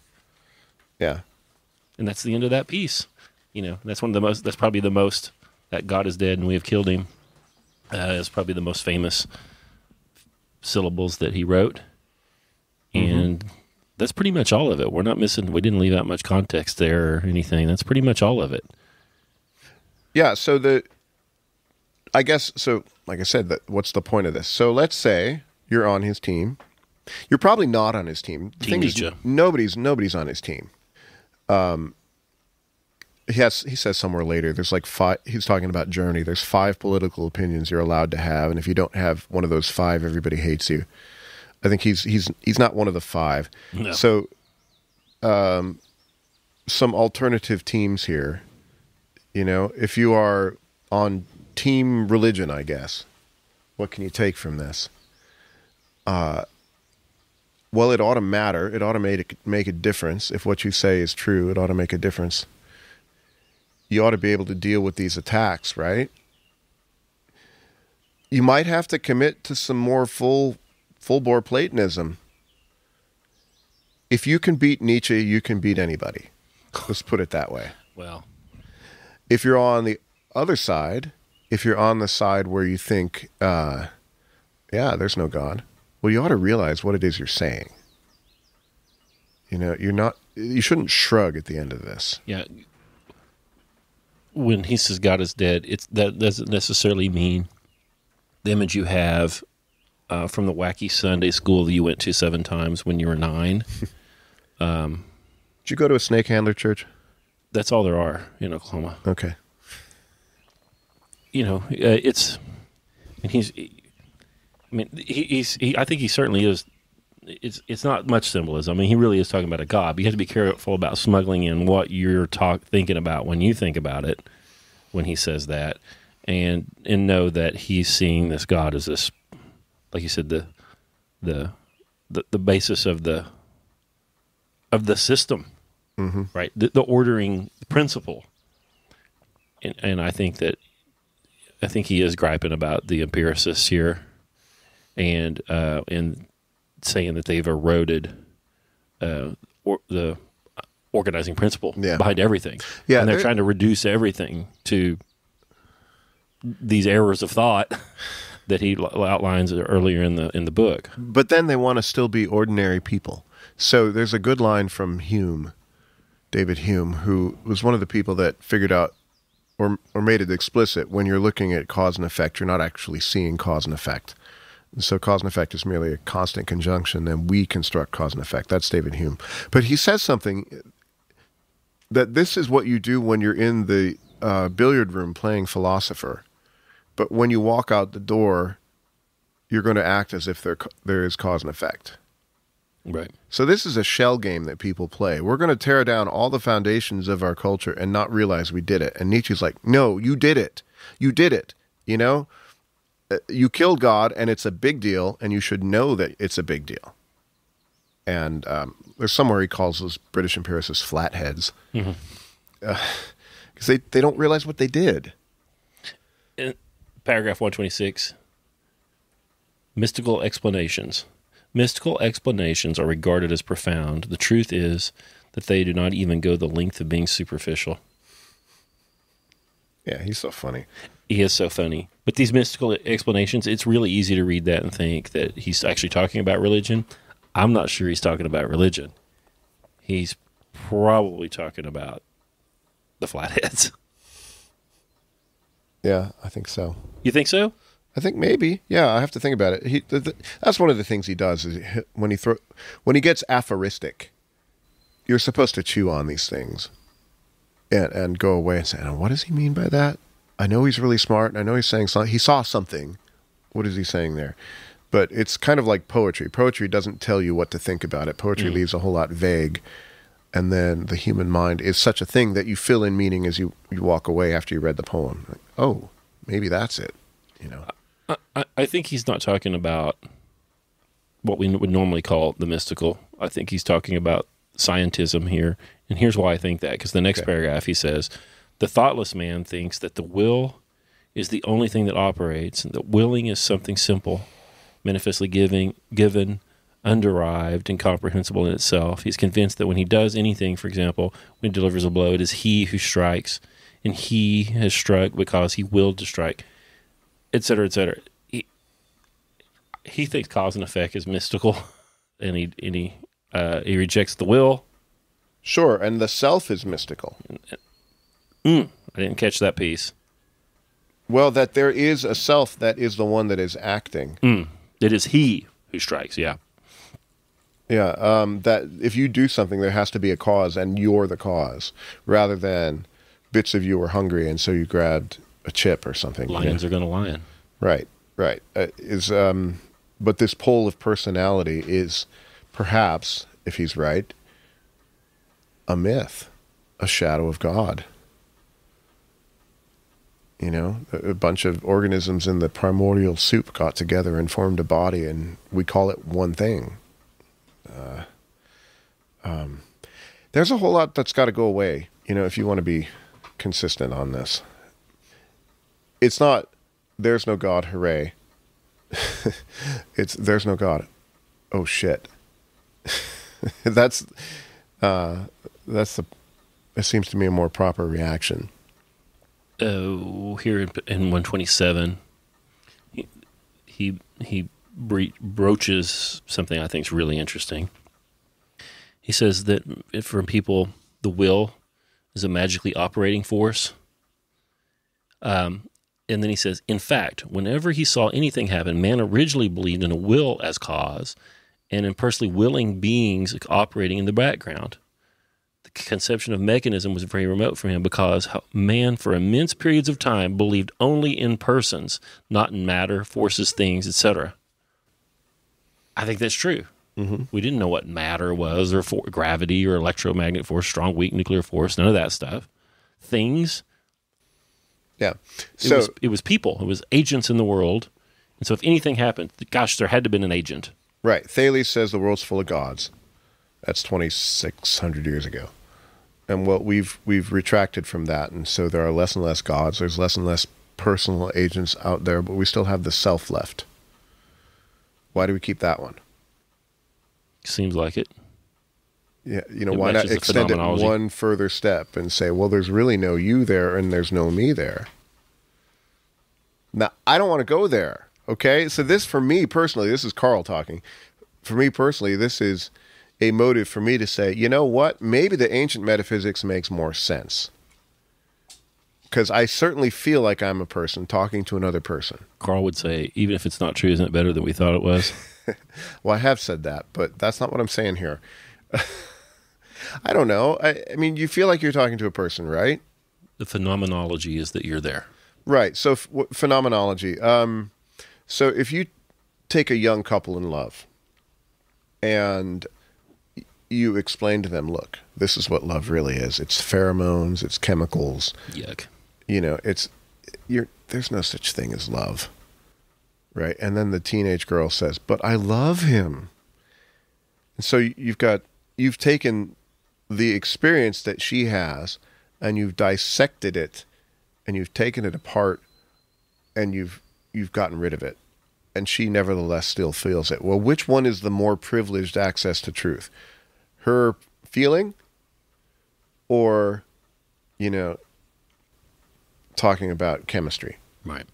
Yeah. And that's the end of that piece. You know, that's one of the most, that's probably the most, that God is dead and we have killed him. Uh, it's probably the most famous syllables that he wrote. Mm-hmm. And that's pretty much all of it. We're not missing, we didn't leave out much context there or anything. That's pretty much all of it. Yeah, so the, I guess, so like I said, that, what's the point of this? So let's say you're on his team. You're probably not on his team. The thing is, nobody's, nobody's on his team. Um, he, has, he says somewhere later, there's like five, he's talking about Germany, there's five political opinions you're allowed to have, and if you don't have one of those five, everybody hates you. I think he's, he's, he's not one of the five. No. So um, some alternative teams here, you know, if you are on team religion, I guess, what can you take from this? Uh, well, it ought to matter. It ought to make a, make a difference. If what you say is true, it ought to make a difference. You ought to be able to deal with these attacks, right? You might have to commit to some more full, full-bore Platonism. If you can beat Nietzsche, you can beat anybody. Let's put it that way. Well, if you're on the other side, if you're on the side where you think, uh, yeah, there's no God, well, you ought to realize what it is you're saying. You know, you're not, you shouldn't shrug at the end of this. Yeah. When he says God is dead, it's, that doesn't necessarily mean the image you have uh, from the wacky Sunday school that you went to seven times when you were nine. um, Did you go to a snake handler church? That's all there are in Oklahoma. Okay. You know, uh, it's, and he's, I mean, he, he's, he, I think he certainly is, it's, it's not much symbolism. I mean, he really is talking about a God, but you have to be careful about smuggling in what you're talk, thinking about when you think about it, when he says that, and, and know that he's seeing this God as this, like you said, the, the, the, the basis of the, of the system, mm-hmm. right? The, the ordering principle. And, and I think that, I think he is griping about the empiricists here, and uh, and saying that they've eroded uh, or, the organizing principle yeah. behind everything. Yeah, and they're, they're trying to reduce everything to these errors of thought that he outlines earlier in the in the book. But then they want to still be ordinary people. So there's a good line from Hume, David Hume, who was one of the people that figured out, Or, or made it explicit, when you're looking at cause and effect, you're not actually seeing cause and effect. And so cause and effect is merely a constant conjunction, and we construct cause and effect. That's David Hume. But he says something, that this is what you do when you're in the uh, billiard room playing philosopher. But when you walk out the door, you're going to act as if there, there is cause and effect. Right. So this is a shell game that people play. We're going to tear down all the foundations of our culture and not realize we did it. And Nietzsche's like, no, you did it. You did it. You know, you killed God, and it's a big deal, and you should know that it's a big deal. And um, there's somewhere he calls those British empiricists flatheads, because mm-hmm. uh, they, they don't realize what they did. In paragraph one twenty-six, mystical explanations. Mystical explanations are regarded as profound. The truth is that they do not even go the length of being superficial. Yeah, he's so funny. He is so funny. But these mystical explanations, it's really easy to read that and think that he's actually talking about religion. I'm not sure he's talking about religion. He's probably talking about the flatheads. Yeah, I think so. You think so? I think maybe, yeah. I have to think about it. He, the, the, that's one of the things he does is he, when he throw, when he gets aphoristic, you're supposed to chew on these things, and and go away and say, oh, "What does he mean by that?" I know he's really smart, and I know he's saying something. He saw something. What is he saying there? But it's kind of like poetry. Poetry doesn't tell you what to think about it. Poetry mm. leaves a whole lot vague, and then the human mind is such a thing that you fill in meaning as you, you walk away after you read the poem. Like, oh, maybe that's it, you know. I, I, I think he's not talking about what we would normally call the mystical. I think he's talking about scientism here. And here's why I think that, because the next okay. paragraph he says, the thoughtless man thinks that the will is the only thing that operates, and that willing is something simple, manifestly giving, given, underived, and comprehensible in itself. He's convinced that when he does anything, for example, when he delivers a blow, it is he who strikes, and he has struck because he willed to strike, et cetera, et cetera. He, he thinks cause and effect is mystical, and he, and he, uh, he rejects the will. Sure, and the self is mystical. Mm, I didn't catch that piece. Well, that there is a self that is the one that is acting. Mm, it is he who strikes, yeah. Yeah, um, that if you do something, there has to be a cause, and you're the cause, rather than bits of you were hungry, and so you grabbed a chip or something. Lions yeah. are going to lion. Right, right. Uh, is, um, but this pole of personality is perhaps, if he's right, a myth, a shadow of God. You know, a, a bunch of organisms in the primordial soup got together and formed a body, and we call it one thing. Uh, um, there's a whole lot that's got to go away, you know, if you want to be consistent on this. It's not, there's no God, hooray. It's, there's no God. Oh, shit. That's... Uh, that's the, it seems to me, a more proper reaction. Oh, here in, in one twenty-seven, he he, he bre- broaches something I think is really interesting. He says that if for people, the will is a magically operating force. Um, and then he says, in fact, whenever he saw anything happen, man originally believed in a will as cause, and impersonally willing beings operating in the background. The conception of mechanism was very remote from him because man, for immense periods of time, believed only in persons, not in matter, forces, things, et cetera. I think that's true. Mm-hmm. We didn't know what matter was, or for gravity, or electromagnetic force, strong, weak, nuclear force, none of that stuff. Things. Yeah. So, it was, it was people. It was agents in the world. And so if anything happened, gosh, there had to have been an agent. Right. Thales says the world's full of gods. That's twenty-six hundred years ago. And what we've we've retracted from that, and so there are less and less gods, there's less and less personal agents out there, but we still have the self left. Why do we keep that one? Seems like it. Yeah, you know, it why not extend it one further step and say, well, there's really no you there and there's no me there. Now, I don't want to go there. Okay, so this for me personally, this is Carl talking. For me personally, this is a motive for me to say, you know what? Maybe the ancient metaphysics makes more sense. Because I certainly feel like I'm a person talking to another person. Carl would say, even if it's not true, isn't it better than we thought it was? Well, I have said that, but that's not what I'm saying here. I don't know. I, I mean, you feel like you're talking to a person, right? The phenomenology is that you're there. Right, so f phenomenology... Um, So if you take a young couple in love and you explain to them, look, this is what love really is. It's pheromones, it's chemicals. Yuck. You know, it's, you're, there's no such thing as love, right? And then the teenage girl says, but I love him. And so you've got, you've taken the experience that she has and you've dissected it and you've taken it apart and you've, you've gotten rid of it, and she nevertheless still feels it. Well, which one is the more privileged access to truth? Her feeling or, you know, talking about chemistry? Right.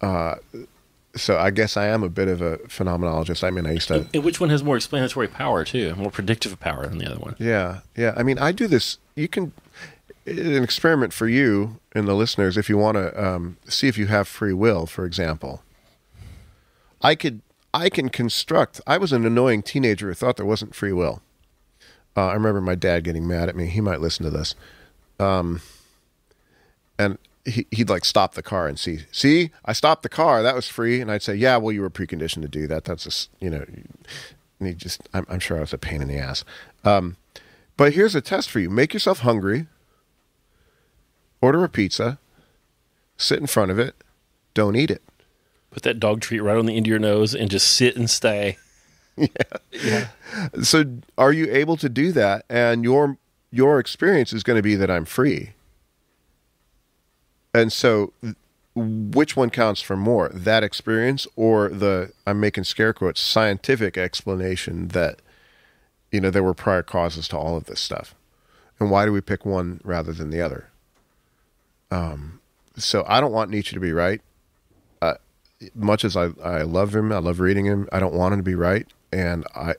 Uh, so I guess I am a bit of a phenomenologist. I mean, I used to... And which one has more explanatory power, too, more predictive power than the other one? Yeah, yeah. I mean, I do this... You can... An experiment for you and the listeners, if you want to um, see if you have free will, for example. I could, I can construct, I was an annoying teenager who thought there wasn't free will. Uh, I remember my dad getting mad at me. He might listen to this. Um, and he, he'd like stop the car and see, see, I stopped the car. That was free. And I'd say, yeah, well, you were preconditioned to do that. That's just, you know, and he just, I'm, I'm sure I was a pain in the ass. Um, But here's a test for you. Make yourself hungry, order a pizza, sit in front of it, don't eat it. Put that dog treat right on the end of your nose and just sit and stay. Yeah. Yeah. So are you able to do that? And your your experience is going to be that I'm free. And so which one counts for more, that experience or the, I'm making scare quotes, scientific explanation that, you know, there were prior causes to all of this stuff? And why do we pick one rather than the other? Um, so I don't want Nietzsche to be right. Uh, much as I, I love him, I love reading him, I don't want him to be right. And I,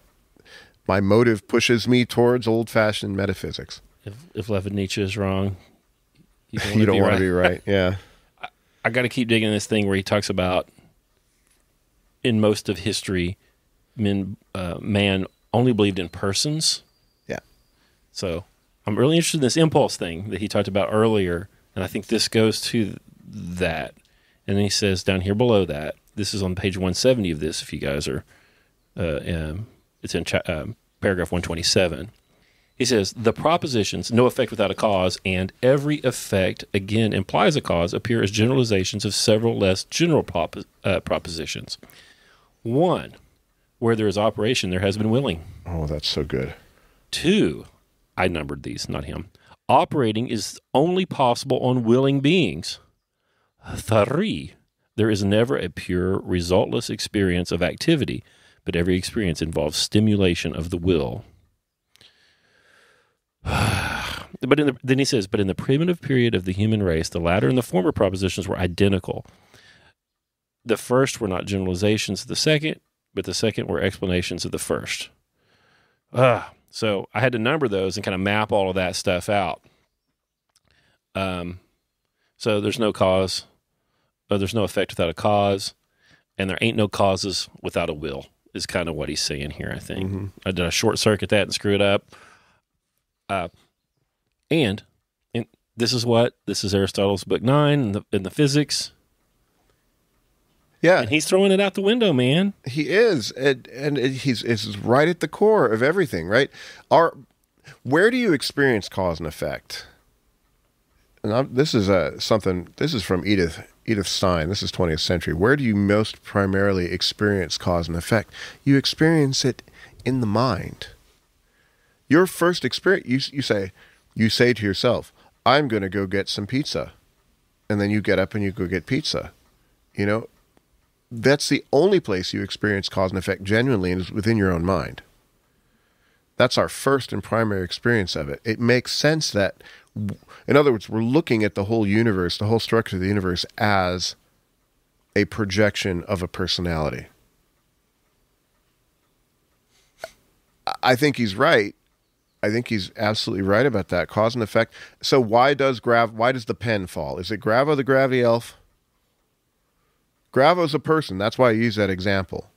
my motive pushes me towards old-fashioned metaphysics. If, if Levitt Nietzsche is wrong, you don't want, you to, don't be want right. to be right. Yeah. I, I got to keep digging this thing where he talks about, in most of history, men, uh, man only believed in persons. Yeah. So I'm really interested in this impulse thing that he talked about earlier, and I think this goes to that. And then he says down here below that, this is on page one seventy of this, if you guys are, uh, um, it's in cha um, paragraph one twenty-seven. He says, the propositions, no effect without a cause, and every effect, again, implies a cause, appear as generalizations of several less general prop uh, propositions. One, where there is operation, there has been willing. Oh, that's so good. Two, I numbered these, not him. Operating is only possible on willing beings. Three, there is never a pure, resultless experience of activity, but every experience involves stimulation of the will. But in the, then he says, but in the primitive period of the human race, the latter and the former propositions were identical. The first were not generalizations of the second, but the second were explanations of the first. Uh, so I had to number those and kind of map all of that stuff out. Um, so there's no cause, or there's no effect without a cause, and there ain't no causes without a will, is kind of what he's saying here, I think. Mm-hmm. I did a short circuit that and screw it up. Uh, and, and this is what, this is Aristotle's book nine in the, in the physics. Yeah. And he's throwing it out the window, man. He is. And, and he's it's right at the core of everything, right? Our, where do you experience cause and effect? And I'm, this is uh, something, this is from Edith, Edith Stein. This is twentieth century. Where do you most primarily experience cause and effect? You experience it in the mind. Your first experience, you, you, say, you say to yourself, I'm going to go get some pizza. And then you get up and you go get pizza, you know? That's the only place you experience cause and effect genuinely, and is within your own mind. That's our first and primary experience of it. It makes sense that, in other words, we're looking at the whole universe, the whole structure of the universe, as a projection of a personality. I think he's right. I think he's absolutely right about that. Cause and effect. So why does grav? Why does the pen fall? Is it Gravo the gravity elf? Gravo's a person. That's why I use that example,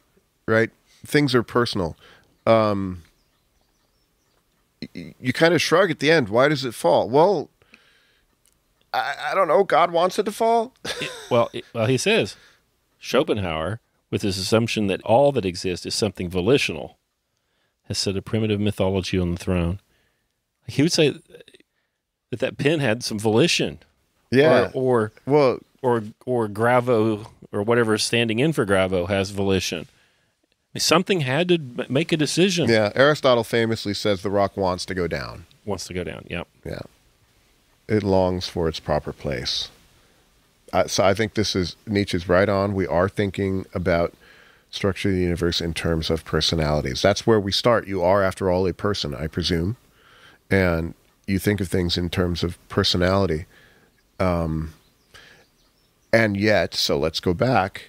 right? Things are personal. Um, you, you kind of shrug at the end. Why does it fall? Well, I, I don't know. God wants it to fall? it, well, it, well, he says, Schopenhauer, with his assumption that all that exists is something volitional, has set a primitive mythology on the throne. He would say that that pen had some volition. Yeah. Or, or well, Or or Gravo, or whatever is standing in for Gravo, has volition. Something had to make a decision. Yeah, Aristotle famously says the rock wants to go down. Wants to go down, yep. Yeah. It longs for its proper place. Uh, so I think this is, Nietzsche's right on. We are thinking about structure of the universe in terms of personalities. That's where we start. You are, after all, a person, I presume. And you think of things in terms of personality. Um... And yet, so let's go back,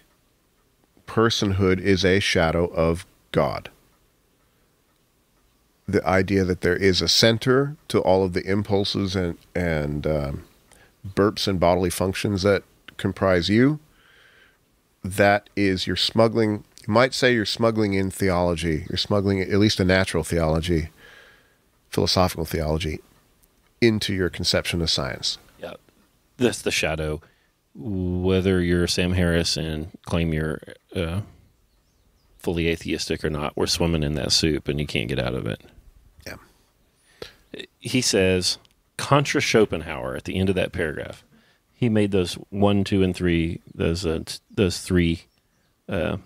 personhood is a shadow of God. The idea that there is a center to all of the impulses and, and um, burps and bodily functions that comprise you, that is your smuggling, you might say you're smuggling in theology, you're smuggling at least a natural theology, philosophical theology, into your conception of science. Yeah, that's the shadow. Whether you're Sam Harris and claim you're uh, fully atheistic or not, we're swimming in that soup and you can't get out of it. Yeah. he says, contra Schopenhauer at the end of that paragraph. He made those one, two, and three, those uh, those three uh,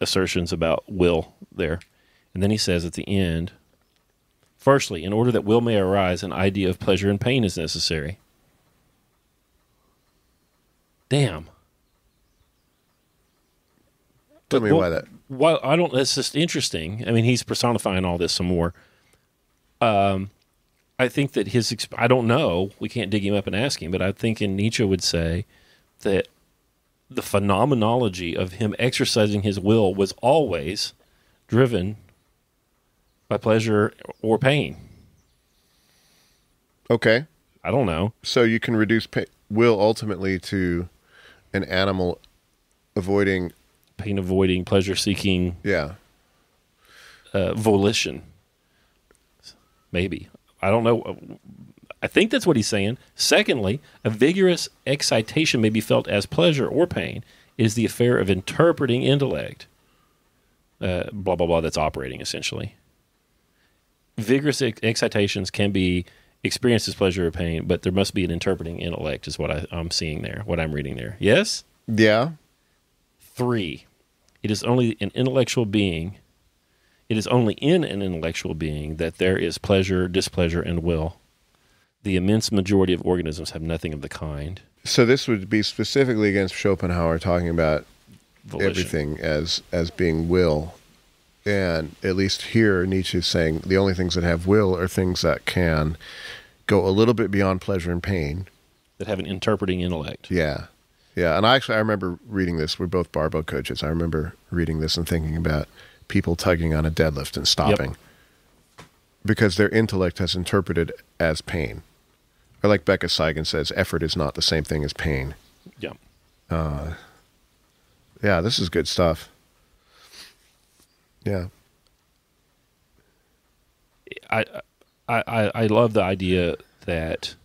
assertions about will there. And then he says at the end, firstly, in order that will may arise, an idea of pleasure and pain is necessary. Damn. Tell me well, why that. Well, I don't, that's just interesting. I mean, he's personifying all this some more. Um, I think that his, I don't know, we can't dig him up and ask him, but I think in Nietzsche would say that the phenomenology of him exercising his will was always driven by pleasure or pain. Okay. I don't know. So you can reduce pain, will ultimately to an animal avoiding... pain avoiding, pleasure seeking... Yeah. Uh, volition. Maybe. I don't know. I think that's what he's saying. Secondly, a vigorous excitation may be felt as pleasure or pain. It is the affair of interpreting intellect. Uh, blah, blah, blah. That's operating, essentially. Vigorous ex excitations can be experienced as pleasure or pain, but there must be an interpreting intellect is what I, I'm seeing there, what I'm reading there. Yes? Yeah. Three, it is only an intellectual being... It is only in an intellectual being that there is pleasure, displeasure, and will. The immense majority of organisms have nothing of the kind. So this would be specifically against Schopenhauer talking about volition. Everything as, as being will. And at least here, Nietzsche is saying the only things that have will are things that can go a little bit beyond pleasure and pain. That have an interpreting intellect. Yeah. Yeah. And I actually, I remember reading this. We're both barbell coaches. I remember reading this and thinking about people tugging on a deadlift and stopping. Yep. Because their intellect has interpreted as pain. Or like Becca Seigan says, effort is not the same thing as pain. Yeah. Uh, yeah, this is good stuff. Yeah. I, I, I love the idea that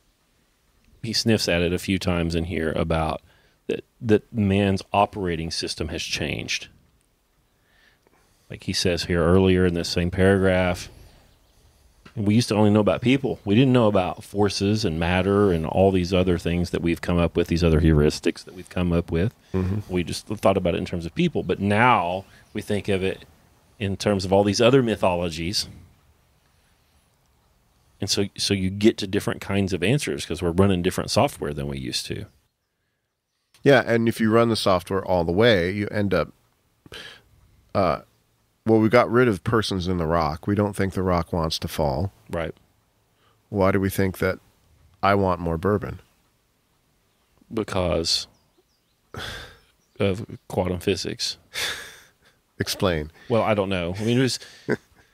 he sniffs at it a few times in here about that, that man's operating system has changed. Like he says here earlier in this same paragraph, we used to only know about people. We didn't know about forces and matter and all these other things that we've come up with, these other heuristics that we've come up with. Mm-hmm. We just thought about it in terms of people. But now we think of it in terms of all these other mythologies. And so, so you get to different kinds of answers because we're running different software than we used to. Yeah, and if you run the software all the way, you end up... Uh, Well, we got rid of persons in the rock. We don't think the rock wants to fall. Right. Why do we think that I want more bourbon? Because of quantum physics. Explain. Well, I don't know. I mean, it was,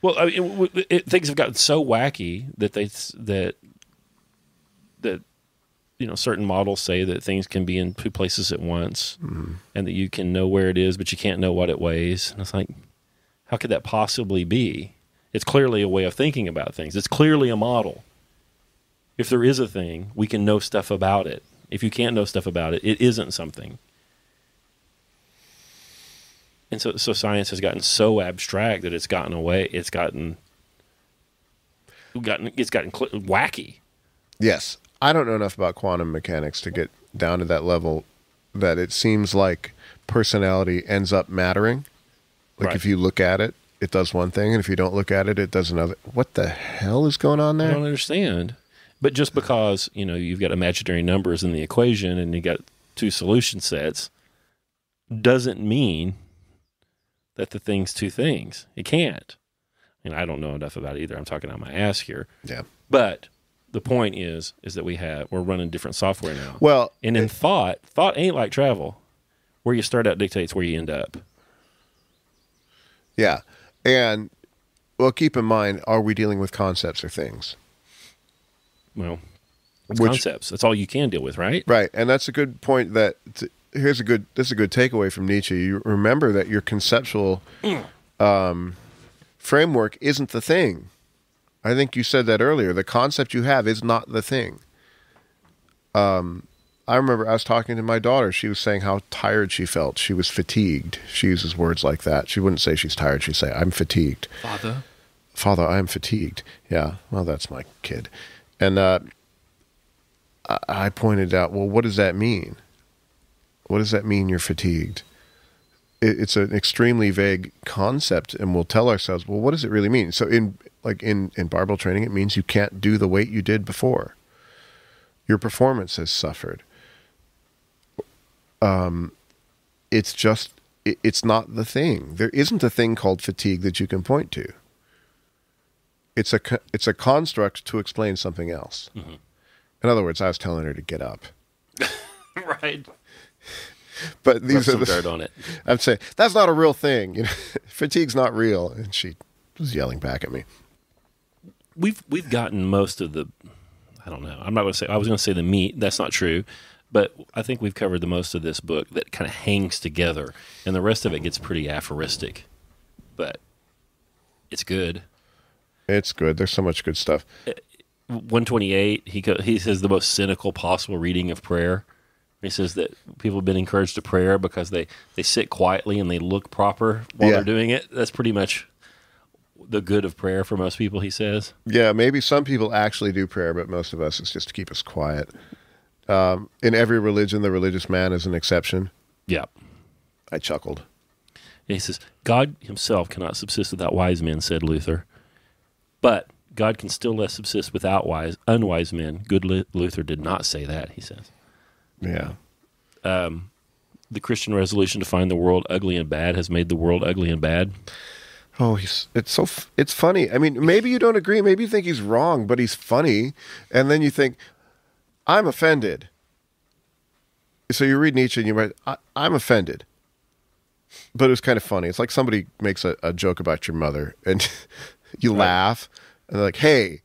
well, I mean, it, it, things have gotten so wacky that they that that you know certain models say that things can be in two places at once, mm. and that you can know where it is, but you can't know what it weighs. And it's like, how could that possibly be? It's clearly a way of thinking about things. It's clearly a model. If there is a thing, we can know stuff about it. If you can't know stuff about it, it isn't something. And so, so science has gotten so abstract that it's gotten away. It's gotten, gotten, it's gotten wacky. Yes, I don't know enough about quantum mechanics to get down to that level. That it seems like personality ends up mattering. Like right. If you look at it, it does one thing, and if you don't look at it, it does another. What the hell is going on there? I don't understand. But just because, you know, you've got imaginary numbers in the equation and you got two solution sets doesn't mean that the thing's two things. It can't. And I don't know enough about it either. I'm talking out my ass here. Yeah. But the point is is that we have we're running different software now. Well, and in it, thought, thought ain't like travel. Where you start out dictates where you end up. Yeah. And, well, keep in mind, are we dealing with concepts or things? Well, it's Which, concepts. That's all you can deal with, right? Right. And that's a good point that, here's a good, this is a good takeaway from Nietzsche. You remember that your conceptual mm. um, framework isn't the thing. I think you said that earlier. The concept you have is not the thing. Um, I remember I was talking to my daughter. She was saying how tired she felt. She was fatigued. She uses words like that. She wouldn't say she's tired. She'd say, I'm fatigued. Father? Father, I am fatigued. Yeah, well, that's my kid. And uh, I, I pointed out, well, what does that mean? What does that mean, you're fatigued? It, it's an extremely vague concept, and we'll tell ourselves, well, what does it really mean? So in like in, in barbell training, it means you can't do the weight you did before. Your performance has suffered. Um, it's just, it, it's not the thing. There isn't a thing called fatigue that you can point to. It's a, it's a construct to explain something else. Mm-hmm. In other words, I was telling her to get up. Right. But these Put are some the, dirt on it. I'm saying that's not a real thing. You know, fatigue's not real, and she was yelling back at me. We've we've gotten most of the. I don't know. I'm not going to say. I was going to say the meat. That's not true, but I think we've covered the most of this book that kind of hangs together, and the rest of it gets pretty aphoristic, but it's good. It's good. There's so much good stuff. one twenty-eight. He he says the most cynical possible reading of prayer. He says that people have been encouraged to prayer because they, they sit quietly and they look proper while yeah. they're doing it. That's pretty much the good of prayer for most people, he says. Yeah, maybe some people actually do prayer, but most of us, it's just to keep us quiet. Um, in every religion, the religious man is an exception. Yeah. I chuckled. He says, God himself cannot subsist without wise men, said Luther. But God can still less subsist without wise, unwise men. Good Luther did not say that, he says. Yeah. Um, the Christian resolution to find the world ugly and bad has made the world ugly and bad. Oh, he's, it's so f it's funny. I mean, maybe you don't agree. Maybe you think he's wrong, but he's funny. And then you think, I'm offended. So you read Nietzsche and you write, I, I'm offended. But it was kind of funny. It's like somebody makes a, a joke about your mother and you right. laugh. And they're like, hey.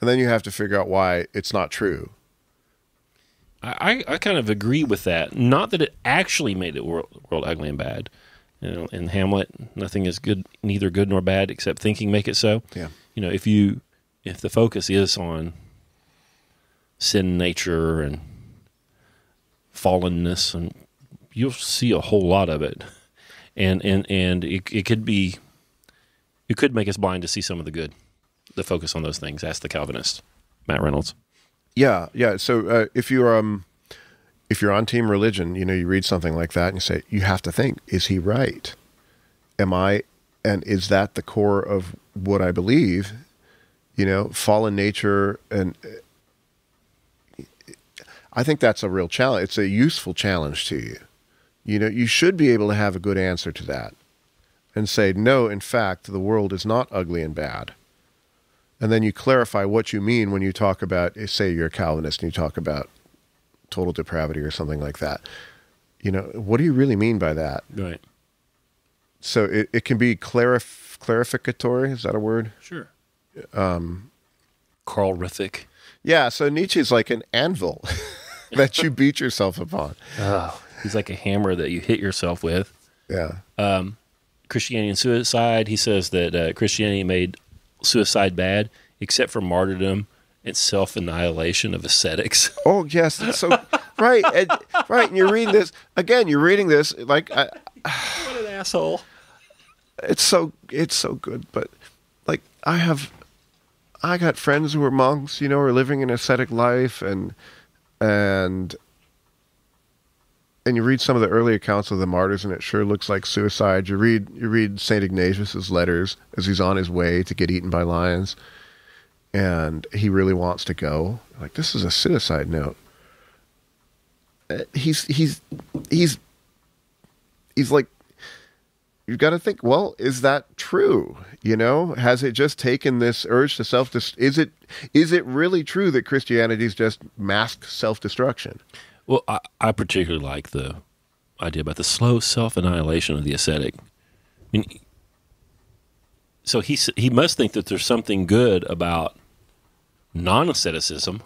And then you have to figure out why it's not true. I, I kind of agree with that. Not that it actually made the world, world ugly and bad. You know, in Hamlet, nothing is good, neither good nor bad, except thinking make it so. Yeah. You know, if you, if the focus is on sin nature and fallenness, and you'll see a whole lot of it, and and and it, it could be, it could make us blind to see some of the good. The focus on those things. Ask the Calvinist, Matt Reynolds. Yeah, yeah. So uh, if you're um, if you're on team religion, you know, you read something like that and you say, you have to think, is he right? Am I, and is that the core of what I believe? You know, fallen nature, and uh, I think that's a real challenge. It's a useful challenge to you. You know, you should be able to have a good answer to that and say, no, in fact, the world is not ugly and bad. And then you clarify what you mean when you talk about, say you're a Calvinist and you talk about total depravity or something like that. You know, what do you really mean by that? Right. So it, it can be clarif clarificatory. Is that a word? Sure. Um, Carl Rithick. Yeah, so Nietzsche's like an anvil that you beat yourself upon. Oh, he's like a hammer that you hit yourself with. Yeah. Um, Christianity and Suicide, he says that uh, Christianity made suicide bad, except for martyrdom and self-annihilation of ascetics. Oh yes, that's so right, and, right. And you're reading this again. You're reading this like I, what an asshole. It's so it's so good, but like I have, I got friends who are monks, you know, are living an ascetic life, and and and you read some of the early accounts of the martyrs, and it sure looks like suicide. You read you read Saint Ignatius's letters as he's on his way to get eaten by lions, and he really wants to go. Like, this is a suicide note. He's he's he's he's like, you've got to think. Well, is that true? You know, has it just taken this urge to self? Is it is it really true that Christianity's just masked self-destruction? Well, I, I particularly like the idea about the slow self-annihilation of the ascetic. I mean, so he he must think that there's something good about non-asceticism.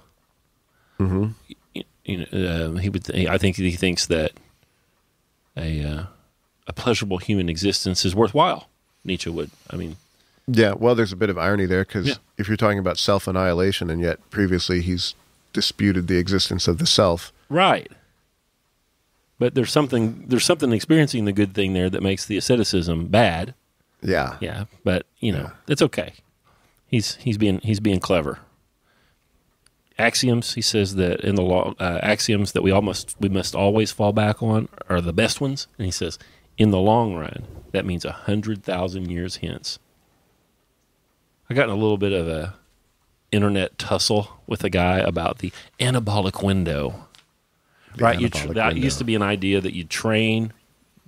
Mm-hmm. You, you know, uh, he would. Th I think he thinks that a uh, a pleasurable human existence is worthwhile. Nietzsche would. I mean, yeah. Well, there's a bit of irony there because yeah. if you're talking about self-annihilation, and yet previously he's disputed the existence of the self. Right, but there's something there's something experiencing the good thing there that makes the asceticism bad. Yeah, yeah, but you know yeah. it's okay. he's he's being he's being clever. Axioms, he says that in the law, uh, axioms that we almost we must always fall back on are the best ones. And he says, in the long run, that means a hundred thousand years hence. I got in a little bit of a internet tussle with a guy about the anabolic window. The right, anabolic you tr- that window. used to be an idea that you train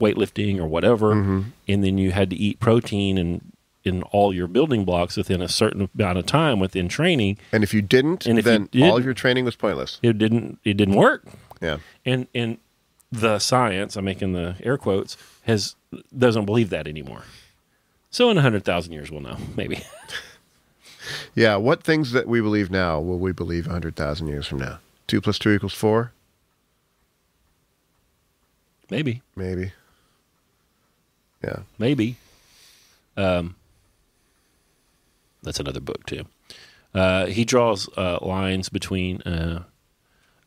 weightlifting or whatever, mm-hmm. and then you had to eat protein and. in all your building blocks within a certain amount of time within training, and if you didn't, and if then you didn't, all of your training was pointless. It didn't. It didn't work. Yeah. And and the science, I'm making the air quotes, has doesn't believe that anymore. So in a hundred thousand years, we'll know maybe. Yeah. What things that we believe now will we believe a hundred thousand years from now? Two plus two equals four. Maybe. Maybe. Yeah. Maybe. Um. That's another book, too. Uh, he draws uh, lines between uh,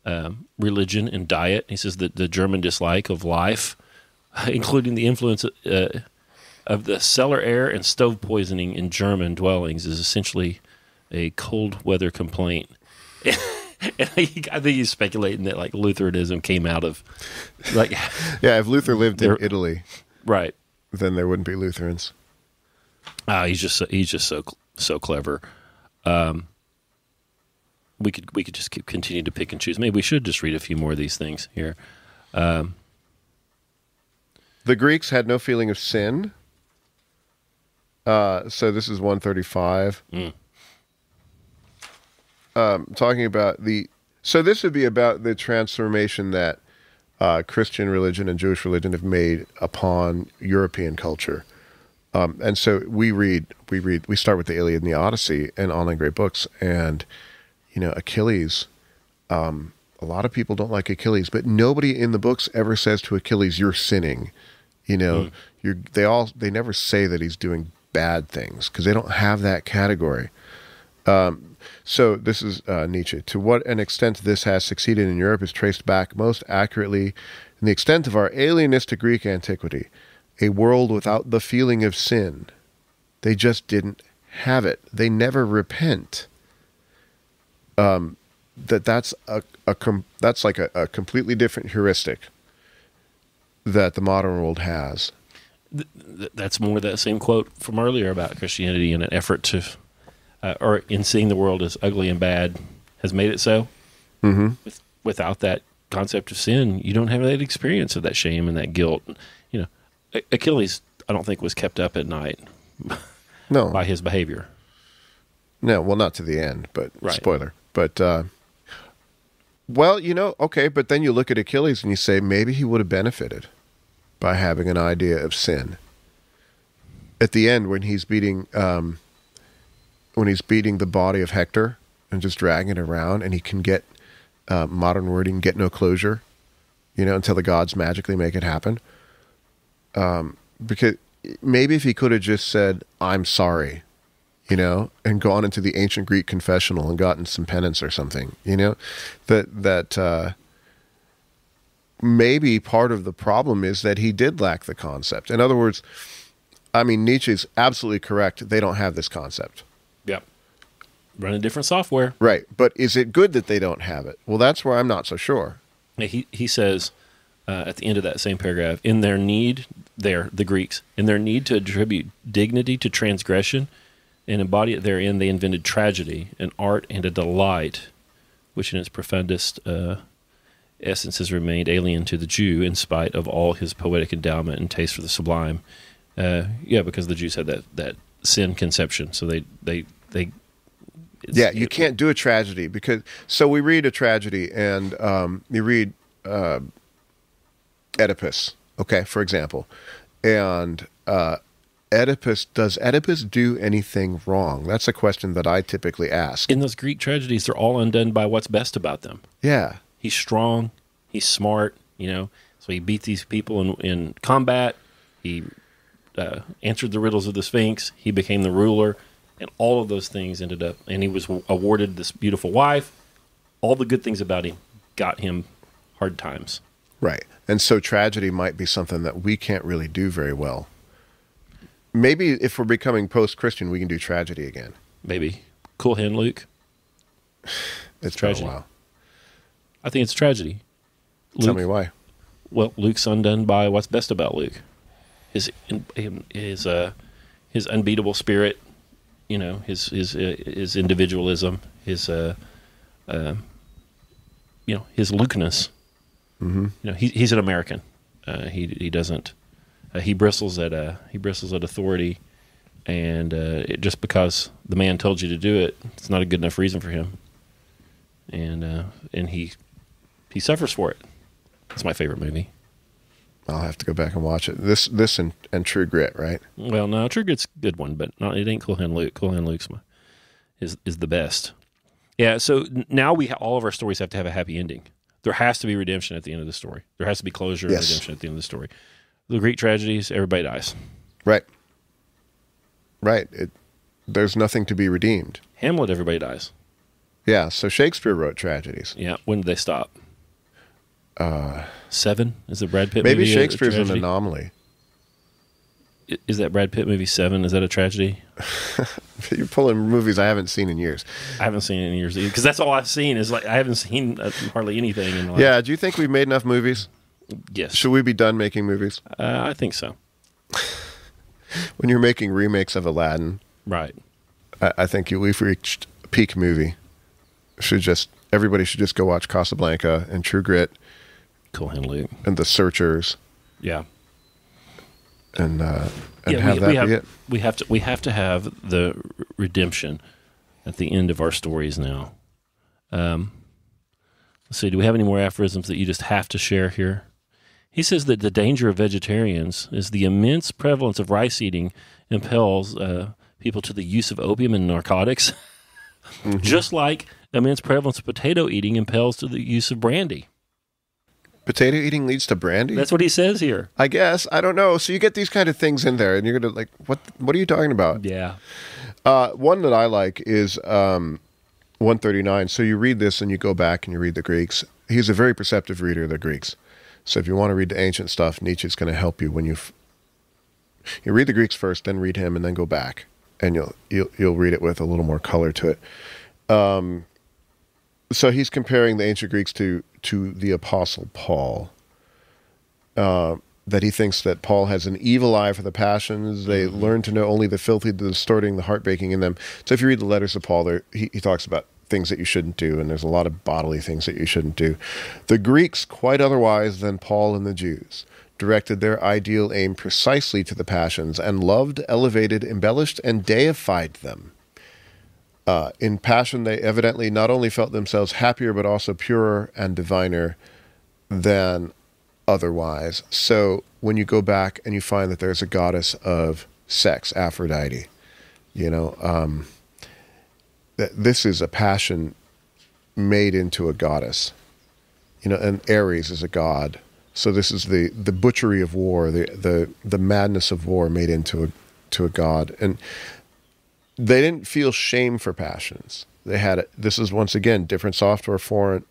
uh, religion and diet. He says that the German dislike of life, including the influence uh, of the cellar air and stove poisoning in German dwellings, is essentially a cold weather complaint. And I think he's speculating that like Lutheranism came out of... like, yeah, if Luther lived in Italy, right, then there wouldn't be Lutherans. Uh, he's just so, he's just so... so clever. Um, we could we could just keep continue to pick and choose. Maybe we should just read a few more of these things here. Um, the Greeks had no feeling of sin. Uh, so this is one thirty-five. Mm. Um, talking about the... So this would be about the transformation that uh, Christian religion and Jewish religion have made upon European culture. Um, and so we read, we read, we start with the Iliad and the Odyssey and Online Great Books, and you know Achilles. Um, a lot of people don't like Achilles, but nobody in the books ever says to Achilles, "You're sinning." You know, mm. you're, they all they never say that he's doing bad things because they don't have that category. Um, so this is uh, Nietzsche. To what an extent this has succeeded in Europe is traced back most accurately in the extent of our alienistic Greek antiquity. A world without the feeling of sin. They just didn't have it. They never repent. Um, that that's a, a com that's like a, a completely different heuristic that the modern world has. That's more that same quote from earlier about Christianity in an effort to, uh, or in seeing the world as ugly and bad, has made it so. Mm-hmm. With, without that concept of sin, you don't have that experience of that shame and that guilt. You know. Achilles, I don't think, was kept up at night no. by his behavior. No, well, not to the end, but right. spoiler. But, uh, well, you know, okay, but then you look at Achilles and you say maybe he would have benefited by having an idea of sin. At the end, when he's beating, um, when he's beating the body of Hector and just dragging it around, and he can get, uh, modern wording, get no closure, you know, until the gods magically make it happen. Um, because maybe if he could have just said, I'm sorry, you know, and gone into the ancient Greek confessional and gotten some penance or something, you know, that, that, uh, maybe part of the problem is that he did lack the concept. In other words, I mean, Nietzsche's absolutely correct. They don't have this concept. Yep. Running different software. Right. But is it good that they don't have it? Well, that's where I'm not so sure. He, he says... Uh, at the end of that same paragraph, in their need, there the Greeks, in their need to attribute dignity to transgression and embody it therein, they invented tragedy, an art and a delight, which in its profoundest uh, essences remained alien to the Jew in spite of all his poetic endowment and taste for the sublime. Uh, yeah, because the Jews had that, that sin conception, so they... they, they yeah, you it, can't do a tragedy, because... So we read a tragedy, and um, you read... Uh, Oedipus, okay, for example, and uh, Oedipus, does Oedipus do anything wrong? That's a question that I typically ask. In those Greek tragedies, they're all undone by what's best about them. Yeah. He's strong, he's smart, you know, so he beat these people in, in combat, he uh, answered the riddles of the Sphinx, he became the ruler, and all of those things ended up, and he was awarded this beautiful wife. All the good things about him got him hard times. Right. And so tragedy might be something that we can't really do very well. Maybe if we're becoming post-Christian, we can do tragedy again. maybe. Cool Hand Luke. It's tragedy. Been a while. I think it's a tragedy. Luke, tell me why. Well, Luke's undone by what's best about Luke. His his uh, his unbeatable spirit, you know, his his uh, his individualism, his uh, uh, you know, his Lukeness. Mm-hmm. You know, he, he's an American. Uh, he he doesn't uh, he bristles at uh, he bristles at authority, and uh, it, just because the man told you to do it, it's not a good enough reason for him, and uh, and he he suffers for it. It's my favorite movie. I'll have to go back and watch it. This, this, and, and True Grit, right? Well, no, True Grit's a good one, but not, it ain't Cool Hand Luke. Cool Hand Luke's my, is is the best. Yeah. So now we ha all of our stories have to have a happy ending. There has to be redemption at the end of the story. There has to be closure yes. and redemption at the end of the story. The Greek tragedies, everybody dies. Right. Right. It, there's nothing to be redeemed. Hamlet, everybody dies. Yeah. So Shakespeare wrote tragedies. Yeah. When did they stop? Uh, Seven is the Brad Pitt maybe movie. Maybe Shakespeare's an anomaly. Is that Brad Pitt movie Seven? Is that a tragedy? You're pulling movies I haven't seen in years. I haven't seen in years either, because that's all I've seen is like I haven't seen uh, hardly anything in life. Yeah. Do you think we've made enough movies? Yes. Should we be done making movies? Uh, I think so. When you're making remakes of Aladdin, right? I, I think you, we've reached peak movie. Should just everybody should just go watch Casablanca and True Grit. Cool Hand Luke. And The Searchers. Yeah. And uh and yeah, have we, that we have, be it. We have to we have to have the redemption at the end of our stories now. Um let's see, do we have any more aphorisms that you just have to share here? He says that the danger of vegetarians is the immense prevalence of rice eating impels uh people to the use of opium and narcotics. Mm-hmm. Just like immense prevalence of potato eating impels to the use of brandy. Potato eating leads to brandy? That's what he says here. I guess. I don't know. So you get these kind of things in there, and you're going to like, what What are you talking about? Yeah. Uh, one that I like is um, one thirty-nine. So you read this, and you go back, and you read the Greeks. He's a very perceptive reader of the Greeks. So if you want to read the ancient stuff, Nietzsche's going to help you when you you read the Greeks first, then read him, and then go back. And you'll, you'll, you'll read it with a little more color to it. Um, so he's comparing the ancient Greeks to... to the Apostle Paul, uh, that he thinks that Paul has an evil eye for the passions. They mm-hmm. learn to know only the filthy, the distorting, the heart-breaking in them. So if you read the letters of Paul, there he, he talks about things that you shouldn't do, and there's a lot of bodily things that you shouldn't do. The Greeks, quite otherwise than Paul and the Jews, directed their ideal aim precisely to the passions and loved, elevated, embellished, and deified them. Uh, in passion, they evidently not only felt themselves happier, but also purer and diviner than otherwise. So when you go back and you find that there's a goddess of sex, Aphrodite, you know, um, that this is a passion made into a goddess, you know, and Ares is a god. So this is the, the butchery of war, the, the, the madness of war made into a, to a god. And they didn't feel shame for passions. They had it. This is once again different software for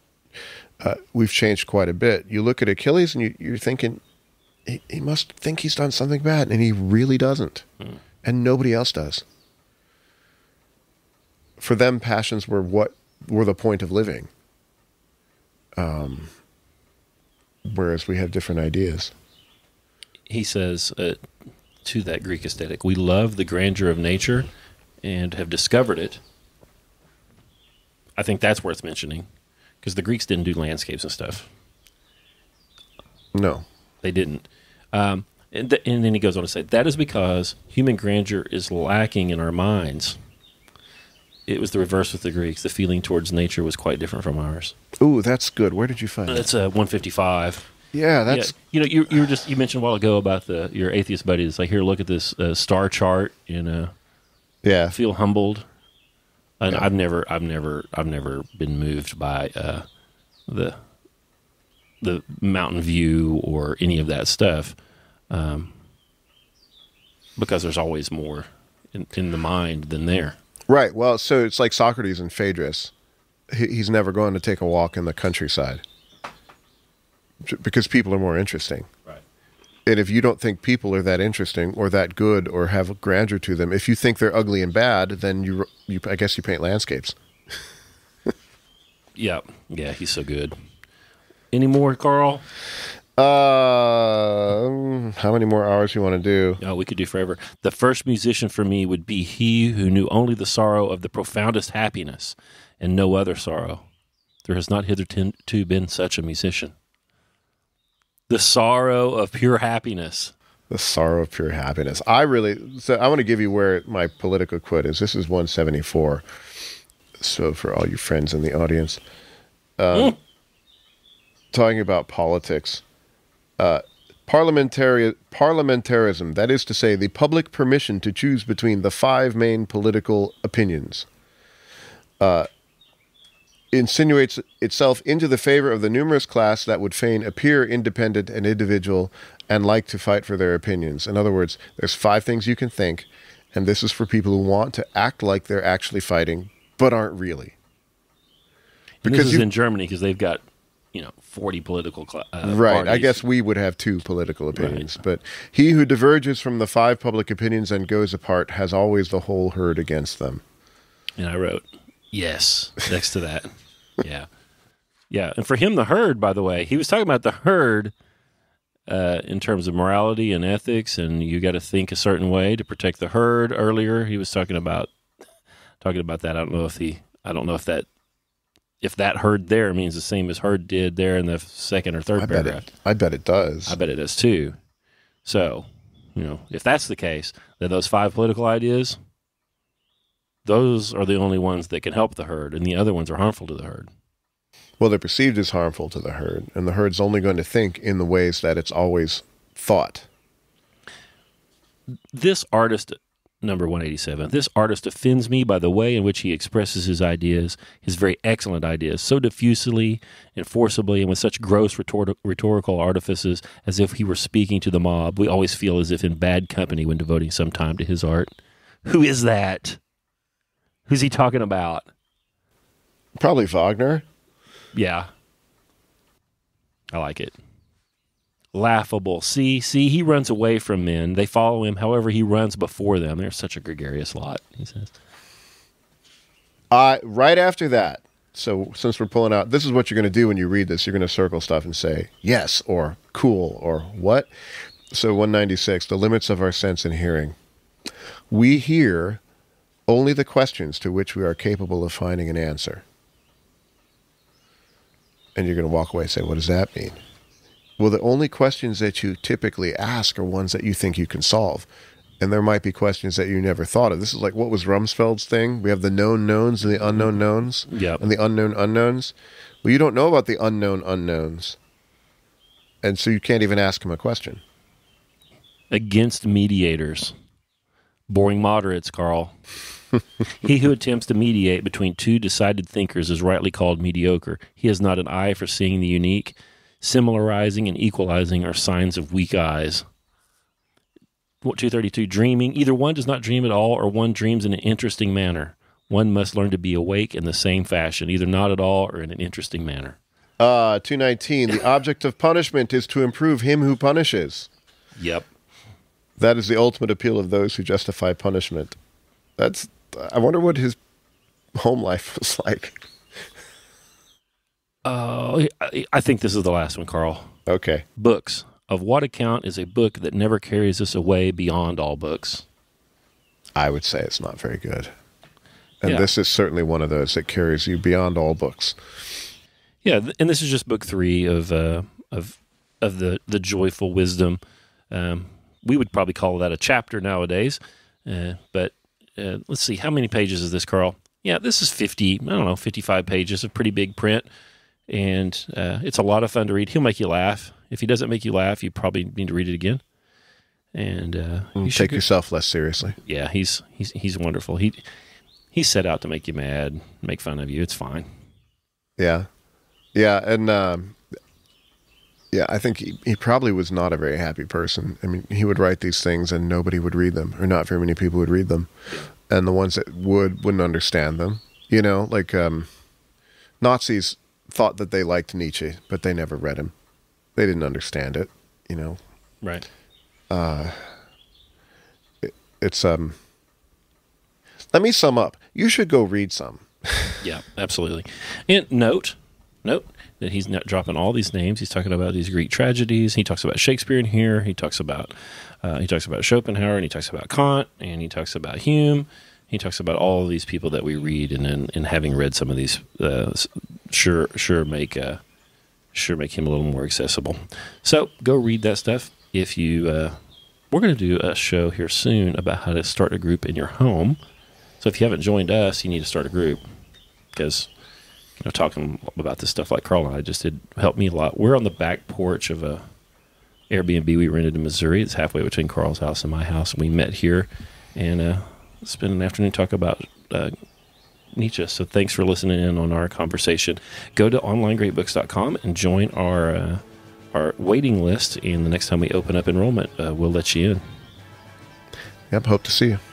uh, we've changed quite a bit. You look at Achilles and you, you're thinking he, he must think he's done something bad, and he really doesn't, mm. and nobody else does. For them, passions were what were the point of living. Um, whereas we have different ideas. He says uh, to that Greek aesthetic, we love the grandeur of nature and have discovered it. I think that's worth mentioning, because the Greeks didn't do landscapes and stuff. No. They didn't. Um, and, th and then he goes on to say, that is because human grandeur is lacking in our minds. It was the reverse with the Greeks. The feeling towards nature was quite different from ours. Ooh, that's good. Where did you find that? That's uh, one fifty-five. Yeah, that's... Yeah, you know, you, you, were just, you mentioned a while ago about the, your atheist buddy. It's like, here, look at this uh, star chart in... Uh, Yeah, feel humbled, and yeah. I've never, I've never, I've never been moved by uh, the the mountain view or any of that stuff, um, because there's always more in, in the mind than there. Right. Well, so it's like Socrates and Phaedrus; he, he's never going to take a walk in the countryside because people are more interesting. Right. And if you don't think people are that interesting or that good or have grandeur to them, if you think they're ugly and bad, then you, you I guess you paint landscapes. Yeah. Yeah, he's so good. Any more, Carl? Uh, how many more hours you want to do? Oh, we could do forever. The first musician for me would be he who knew only the sorrow of the profoundest happiness and no other sorrow. There has not hitherto been such a musician. The sorrow of pure happiness. The sorrow of pure happiness. I really, so I want to give you where my political quote is. This is one seventy-four. So for all your friends in the audience, um, mm. talking about politics, uh, parliamentary, parliamentarism, that is to say, the public permission to choose between the five main political opinions, uh, insinuates itself into the favor of the numerous class that would fain appear independent and individual and like to fight for their opinions. In other words, there's five things you can think, and this is for people who want to act like they're actually fighting but aren't really. Because this is you, in Germany, because they've got, you know, forty political cl uh, right. Parties. I guess we would have two political opinions. Right. But he who diverges from the five public opinions and goes apart has always the whole herd against them. And I wrote, yes, next to that. Yeah. Yeah. And for him, the herd, by the way, he was talking about the herd uh, in terms of morality and ethics, and you got to think a certain way to protect the herd earlier. He was talking about Talking about that, I don't know if he, I don't know if that, if that herd there means the same as herd did there in the second or third I paragraph. Bet it, I bet it does. I bet it does too. So, you know, if that's the case, then those five political ideas, those are the only ones that can help the herd, and the other ones are harmful to the herd. Well, they're perceived as harmful to the herd, and the herd's only going to think in the ways that it's always thought. This artist. Number one eighty-seven, this artist offends me by the way in which he expresses his ideas, his very excellent ideas, so diffusely and forcibly and with such gross rhetor rhetorical artifices as if he were speaking to the mob. We always feel as if in bad company when devoting some time to his art. Who is that? Who's he talking about? Probably Wagner. Yeah. I like it. Laughable. See, see, he runs away from men. They follow him. However, he runs before them. They're such a gregarious lot, he says. Uh, right after that, so since we're pulling out, this is what you're going to do when you read this. You're going to circle stuff and say, yes, or cool, or what? So one ninety-six, the limits of our sense and hearing. We hear only the questions to which we are capable of finding an answer. And you're going to walk away and say, what does that mean? Well, the only questions that you typically ask are ones that you think you can solve. And there might be questions that you never thought of. This is like, what was Rumsfeld's thing? We have the known knowns and the unknown knowns, yep. And the unknown unknowns. Well, you don't know about the unknown unknowns. And so you can't even ask him a question. Against mediators. Boring moderates, Carl. He who attempts to mediate between two decided thinkers is rightly called mediocre. He has not an eye for seeing the unique. Similarizing and equalizing are signs of weak eyes. two thirty-two, dreaming. Either one does not dream at all, or one dreams in an interesting manner. One must learn to be awake in the same fashion, either not at all or in an interesting manner. Uh, two nineteen, the object of punishment is to improve him who punishes. Yep. That is the ultimate appeal of those who justify punishment. That's. I wonder what his home life was like. Uh, I think this is the last one, Carl. Okay. Books. Of what account is a book that never carries us away beyond all books? I would say it's not very good. And yeah. This is certainly one of those that carries you beyond all books. Yeah, and this is just book three of uh, of of the, the Joyful Wisdom. Um, we would probably call that a chapter nowadays. Uh, but uh, let's see, how many pages is this, Carl? Yeah, this is fifty, I don't know, fifty-five pages of pretty big print. And uh, it's a lot of fun to read. He'll make you laugh. If he doesn't make you laugh, you probably need to read it again. And uh, you take should yourself less seriously. Yeah, he's he's he's wonderful. He he set out to make you mad, make fun of you. It's fine. Yeah, yeah, and um, yeah, I think he, he probably was not a very happy person. I mean, he would write these things and nobody would read them, or not very many people would read them, and the ones that would wouldn't understand them. You know, like um, Nazis thought that they liked Nietzsche, but they never read him. They didn't understand it, you know. Right. Uh, it, it's um. Let me sum up. You should go read some. Yeah, absolutely. And note, note that he's not dropping all these names. He's talking about these Greek tragedies. He talks about Shakespeare in here. He talks about uh, he talks about Schopenhauer, and he talks about Kant, and he talks about Hume. He talks about all of these people that we read, and and, and having read some of these, uh, sure sure make uh, sure make him a little more accessible. So go read that stuff if you. Uh, we're going to do a show here soon about how to start a group in your home. So if you haven't joined us, you need to start a group, because you know talking about this stuff like Carl and I just did helped me a lot. We're on the back porch of a Airbnb we rented in Missouri. It's halfway between Carl's house and my house. We met here and uh, spent an afternoon talking about uh, Nietzsche. So thanks for listening in on our conversation. Go to online great books dot com and join our uh, our waiting list. And the next time we open up enrollment, uh, we'll let you in. Yep, hope to see you.